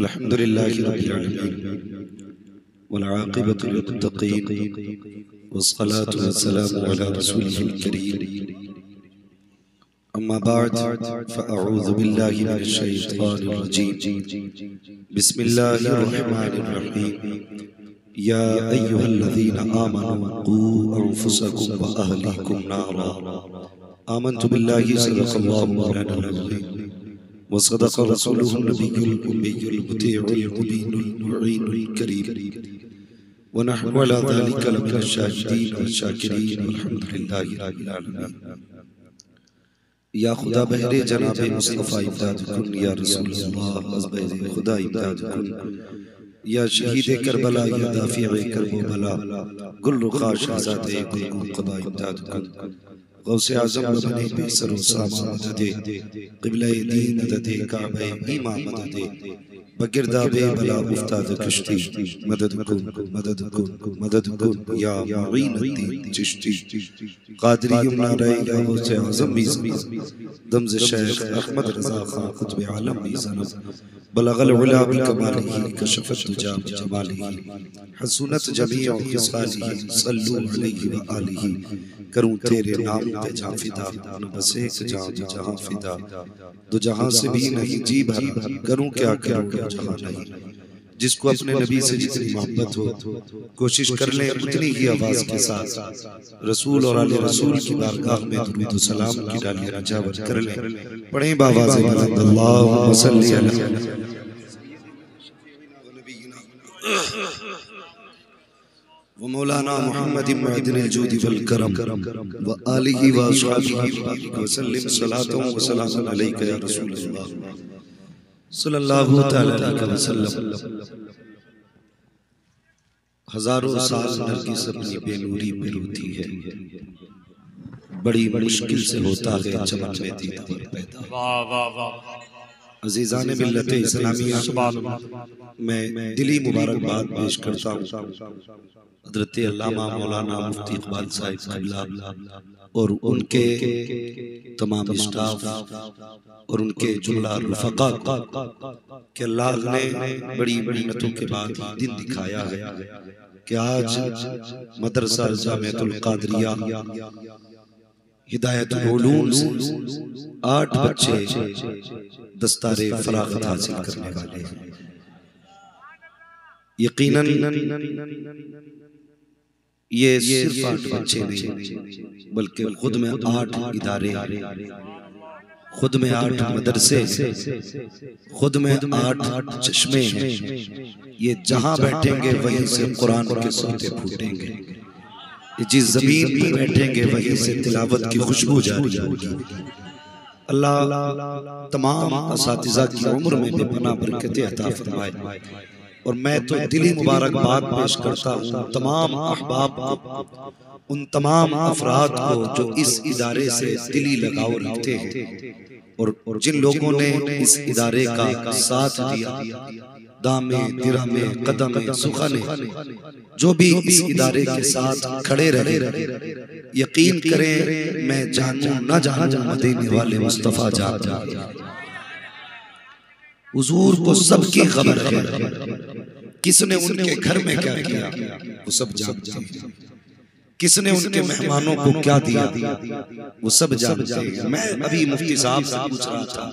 अल्हम्दुलिल्लाहि रब्बिल आलमीन वल आक़िबतु लिल मुत्तक़ीन वस्सलातु वस्सलामु अला रसूलिल करीम अम्मा बाद फअऊज़ु बिल्लाहि मिनश शैतानिर रजीम बिस्मिल्लाहिर रहमानिर रहीम या अय्युहल्लज़ीना आमनू कू अनफुसकुम व अहलीकुम नारा आमनतु बिल्लाहि सल्लल्लाहु अलैहि वसल्लम व सदक़ रसूलुहुन नबियुल उम्मियुल मुतीउल मुबीनुल मुईनुल करीम व नहनु अला ज़ालिका लमिनश शाहिदीन व शाकिरीन अल्हम्दुलिल्लाहि रब्बिल आलमीन। या खुदा बहरे जनाब मुस्तफ़ा इमदाद कुन, या रसूल अल्लाह बहरे खुदा इमदाद कुन, या शहीद करबला, या दाफिअ करबला गुलरुखा शहज़ादे गुलरुखा इमदाद कुन, गौसे आज़म बने बेसर उसामा मदद दे, क़िबला दीन मदद दे, काबा ईमान मदद दे, बगिरदाबे बला उस्ताद कश्ती मदद कुन, मदद कुन, मदद कुन, या मुईनुद्दीन चिश्ती क़ादरी यमना राय, या गौसे आज़म बीज़ी दमज शेख अहमद रज़ा खान क़ुतब आलम बीज़नब बलगल उला बिल कमालिही कशफत तुजा जमालिही हसनत जमीअ खिसालिही सल्लु अलैहि व आलिही। करूं तेरे नाम पे जान फिदा, बसे जहां जहां फिदा, दो जहां से भी नहीं जी भरा, करूं क्या करूं जहां नहीं। जिसको अपने नबी से जितनी मोहब्बत हो, कोशिश कर ले उतनी ही आवाज के साथ रसूल और आले रसूल की बारगाह में दुरूद सलाम की डाली रजावत कर ले। पढ़ें बावाज़े बुलंद, अल्लाहुम्मा सल्ली अला व मौलाना मोहम्मद इब्न जूदी वल करम व आलिही व असहाबिही वसल्लम सलातो व सलामन अलैका या रसूल अल्लाह सल्लल्लाहु तआला अलैहि वसल्लम। हजारों साल नरगिस अपनी बेनूरी में रोती है, बड़ी मुश्किल से होता है चमन में दीदार पैदा। वाह वाह वाह। अजीजान मिल्लत इस्लामिया, मैं दिली मुबारकबाद पेश करता हूँ हजरत अल्लामा मौलाना मुफ्ती हम्मद साहिब क़िबला और उनके तमाम स्टाफ और उनके जुमला रफ़क़ा के अल्लाह ने बड़ी मेहनतों के बाद दिन दिखाया है कि आज मदरसा जामिअतुल क़ादरिया हिदायतुल उलूम से आठ बच्चे दस्तारे फरागत हासिल करने वाले हैं। यकीनन ये सिर्फ आठ बच्चे नहीं बल्कि खुद में आठ इदारे, खुद में आठ मदरसे, खुद में आठ चश्मे हैं। ये जहाँ बैठेंगे वहीं से कुरान के सोते फूटेंगे, जिस जमीन पर बैठेंगे वहीं से तिलावत की खुशबू जारी जाएगी। अल्लाह तमाम असातिज़ा की उम्र में भी बना बरकत अता फरमाए। और मैं तो दिली मुबारकबाद पेश करता हूँ तमाम अहबाब को, उन तमाम अफराद को जो इस इदारे से दिली लगाव रखते हैं और, और जिन लोगों ने इस इदारे का साथ दिया, दामे दिरहमे कदमे सुखने, जो भी इस इदारे के साथ खड़े रहे, यकीन करें मैं जानूं ना जानूं मदीने वाले मुस्तफ़ा जान जाए। हुजूर को सबकी खबर है, किसने उनके घर में क्या किया वो सब जानते हैं, किसने उनके मेहमानों को क्या दिया वो सब जानते हैं। मैं अभी मुफ्ती साहब से पूछ रहा था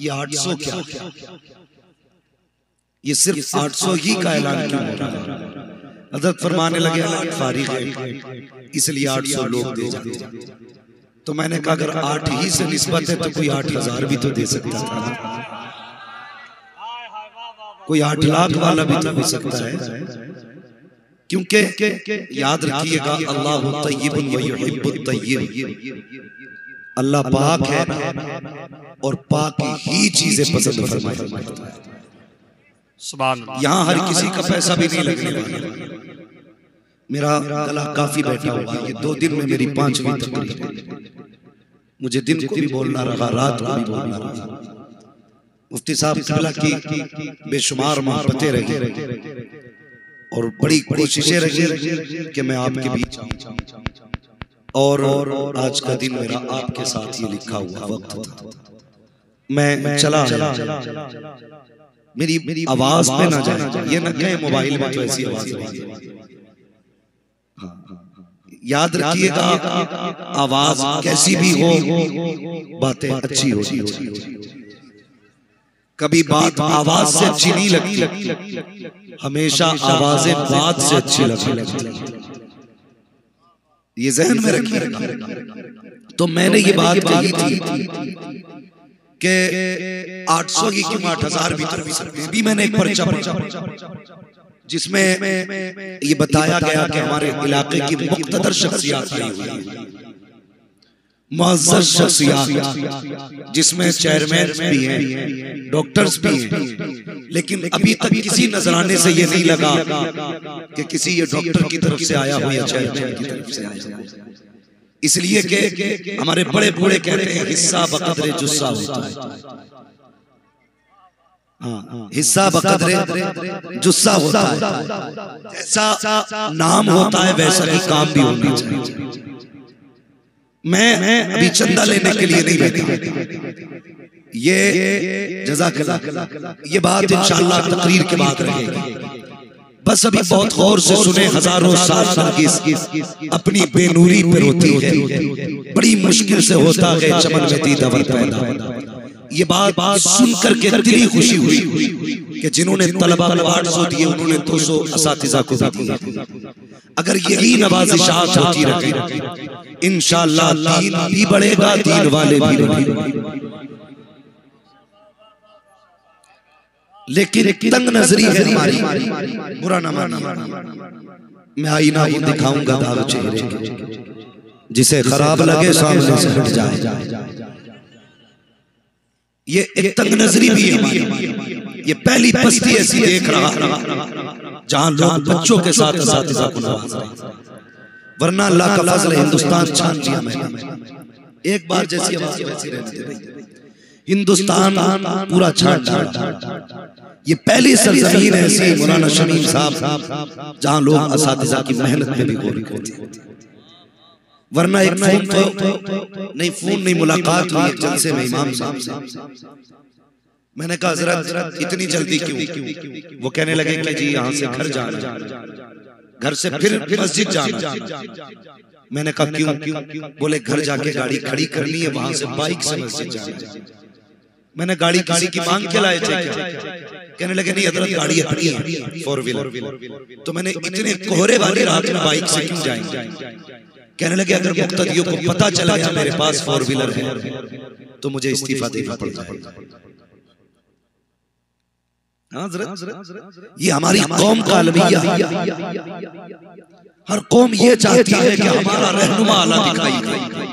ये आठ सौ क्या है? ये सिर्फ आठ सौ ही का ऐलान क्यों हो रहा है? हजरत फरमाने लगे आठ फारिग है इसलिए आठ सौ लोग दे जाते हैं। तो मैंने कहा अगर आठ ही से निस्बत है तो कोई आठ हजार भी तो दे सकता था, कोई आठ लाख वाला भी लग सकता है। क्योंकि याद रखिएगा अल्लाह तय्यिबुन व युहिब्बुत तय्यिब, अल्लाह पाक है और पाक ही चीजें पसंद फरमाता है। सुभान अल्लाह। यहाँ हर किसी का पैसा भी नहीं लगने वाला। मेरा गला काफी बैठा हुआ है, दो दिन में मेरी पांचवीं तकरीर है। मुझे दिन को भी बोलना रहा, रात को भी बोलना रहा। मुफ्ती साहब की बेशुमार मोहब्बतें रही और बड़ी कोशिशें रही कि मैं आपके बीच आऊं और आज का दिन मेरा आपके साथ ही लिखा हुआ वक्त था। मैं चला, मेरी मेरी आवाज पे ना जाए, ये न कहे मोबाइल में तो ऐसी आवाज है। याद रखिएगा आवाज कैसी भी हो बातें अच्छी होती है। कभी बात आवाज से अच्छी नहीं लगती, हमेशा आवाजें बात से अच्छी लगती, ये जहन में रखिएगा। तो मैंने ये बात कही थी कि आठ सौ की कीमत आठ हजार भी कर सकते। अभी मैंने एक पर्चा पढ़ा जिसमें ये बताया गया कि हमारे इलाके की मुख्तदर शख्सियात आई हुई, मुअज़्ज़ज़ शख्सियत जिसमें चेयरमैन भी हैं, डॉक्टर्स भी हैं, लेकिन अभी तक किसी नजराने से ये नहीं लगा कि किसी ये डॉक्टर की तरफ से आया हो या चेयरमैन की तरफ से आया हो। इसलिए कि हमारे बड़े बूढ़े कहते हैं हिस्सा बकदरे जुस्सा होता है। हाँ, हिस्सा बकदरे जुस्सा होता है। जैसा नाम होता है वैसा ही काम भी होना चाहिए। मैं, मैं अभी चंदा लेने, लेने के लिए नहीं बैठा, ये जज़ाकल्ला ये बात इंशाअल्लाह तकरीर के बाद रहेगी। बस अभी बहुत गौर से सुने। हजारों साल नरगिस अपनी बेनूरी पर रोती है, बड़ी मुश्किल से होता है चमन में दीदावर पैदा। ये बात सुन करके दिली खुशी हुई कि जिन्होंने तलबा को आठ सौ दिए उन्होंने दो सौ असातिज़ा को दिए। अगर यही नवाजिशात होती रहे इंशाअल्लाह दीन भी बढ़ेगा, दीन वाले भी बढ़ेंगे। लेकिन तंग नजरी है हमारी, बुरा ना मानिए, मैं आईना को दिखाऊंगा दाग चेहरे के, जिसे खराब लगे सामने से हट जाए। ये एक तंग नजरी भी है। ये पहली बस्ती ऐसी देख रहा जहां लोग बच्चों के साथ वरना अल्लाह का फजल हिंदुस्तान छान लिया मैंने। एक बार जैसी आवाज वैसी रहती हिंदुस्तान पूरा छाट छाट। ये पहली सरजमीन ऐसी मौलाना शमीम साहब जहां लोग असातिज़ा की मेहनत पे भी गौर करते हैं। वरना एक फोन तो नहीं फोन नहीं मुलाकात हुई जलसे में इमाम साहब से। मैंने कहा हजरत इतनी जल्दी क्यों? वो कहने लगे कि जी यहाँ से घर जाना, घर से फिर मस्जिद जाना। मैंने कहा क्यों? क्यों बोले घर जाके गाड़ी खड़ी करनी है, वहां से बाइक से मस्जिद जाना। मैंने गाड़ी गाड़ी की मांग के लाए थे। कहने लगे नहीं हजरत गाड़ी अपनी है फोर व्हीलर। तो मैंने इतने कोहरे वाली रात में बाइक से क्यों जाएंगे? कहने लगे अगर मुक्तदियों को पता चला गया मेरे पास फोर व्हीलर है तो मुझे इस्तीफा देना पड़ता है। ये हमारी कौम का अलमिया। हर कौम ये चाहती है कि हमारा रहनुमा आला दिखाई दे,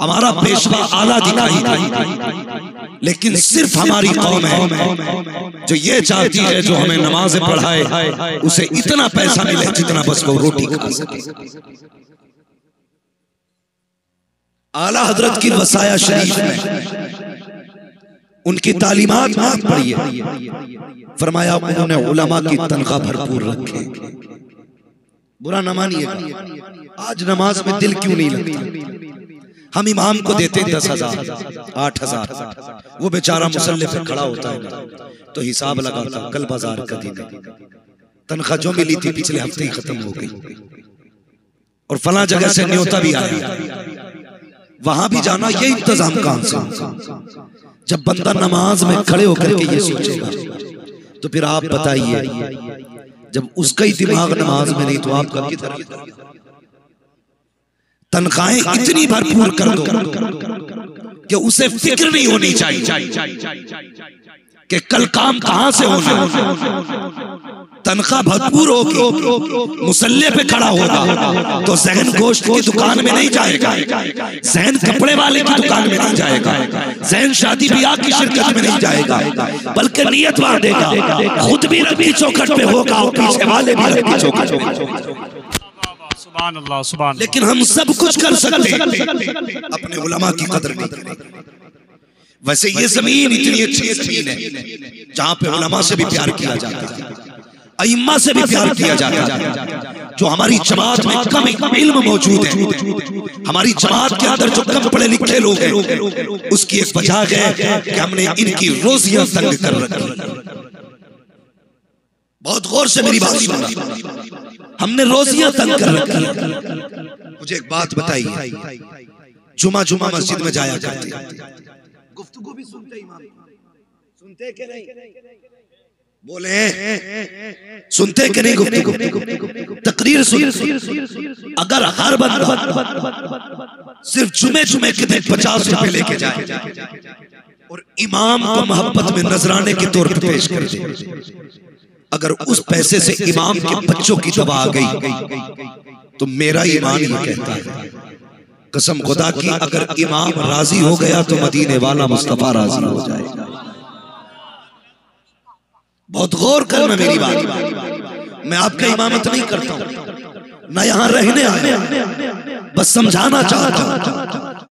हमारा पेशवा आला दिखाई दे। लेकिन सिर्फ हमारी कौम है जो ये चाहती है जो हमें नमाज़ पढ़ाए उसे इतना पैसा मिले जितना बस वो रोटी खा सके। आला हजरत की वसाया शरीफ में उनकी तालीमात मांग पड़ी है। फरमाया उन्होंने उलमा की तनख्वाह भरपूर रखे। बुरा न मानिएगा, आज नमाज में दिल क्यों नहीं लगता? हम इमाम को देते हैं दस हजार आठ हजार, वो बेचारा मुसल्ले पे खड़ा होता है तो हिसाब लगाता कल बाजार का दिन तनख्वाह जो मिली थी पिछले हफ्ते ही खत्म हो गई और फला जगह से न्योता भी आया, वहां भी जाना। ये इंतजाम कहां? जब बंदा नमाज में खड़े होकर के ये सोचेगा तो फिर आप बताइए जब उसका ही दिमाग नमाज में नहीं तो आपका किधर? तनख्वाहें इतनी भरपूर कर दो कि उसे फिक्र नहीं होनी चाहिए कि कल काम कहां से होना। तनख्वाह भरपूर होगी, मुसल्ले पे खड़ा होगा तो जहन गोश्त की दुकान में नहीं जाएगा, जहन कपड़े वाले की दुकान में नहीं जाएगा, जहन शादी ब्याह की शिरकत में नहीं जाएगा, बल्कि नियत बांध देगा। खुद भी रबी चौखट पे होगा और पीछे वाले भी रबी चौखट पे होगा। लेकिन हम सब कुछ कर सकते हैं, अपने उलमा की कदर नहीं। वैसे ये जमीन इतनी अच्छी जमीन है जहाँ पे उलमा से भी प्यार किया जाता है, अइम्मा से भी प्यार किया जाता है। जो हमारी जमात में कम इल्म मौजूद है, हमारी जमात के अंदर जो कम पढ़े लिखे लोग हैं, उसकी एक वजह है कि हमने इनकी रोजियां तंग कर रखी। बहुत गौर से मेरी बात सुनना, हमने रोजियां तंग कर रखी। मुझे एक बात बताइए, जुमा जुमा मस्जिद में जाया करते, गुफ्तगू भी सुनते इमाम, सुनते कि नहीं? बोले सुनते कि नहीं? गुप्ती गुप्ती गुप्ती गुप्ती तकरीर सुन। अगर हर बंदा सिर्फ जुमे जुमे के दिन पचास रुपए लेके जाए और इमाम को मोहब्बत में नजराने के तौर पर पेश कर दे, अगर उस पैसे से इमाम के बच्चों की दवा आ गई तो मेरा ईमान ये कहता है कसम खुदा की अगर इमाम राजी हो गया तो मदीने वाला मुस्तफा राजी हो जाएगा। बहुत गौर करना मेरी बात। मैं आपका इमामत नहीं करता हूँ, मैं यहाँ रहने आया, बस समझाना चाहता हूँ।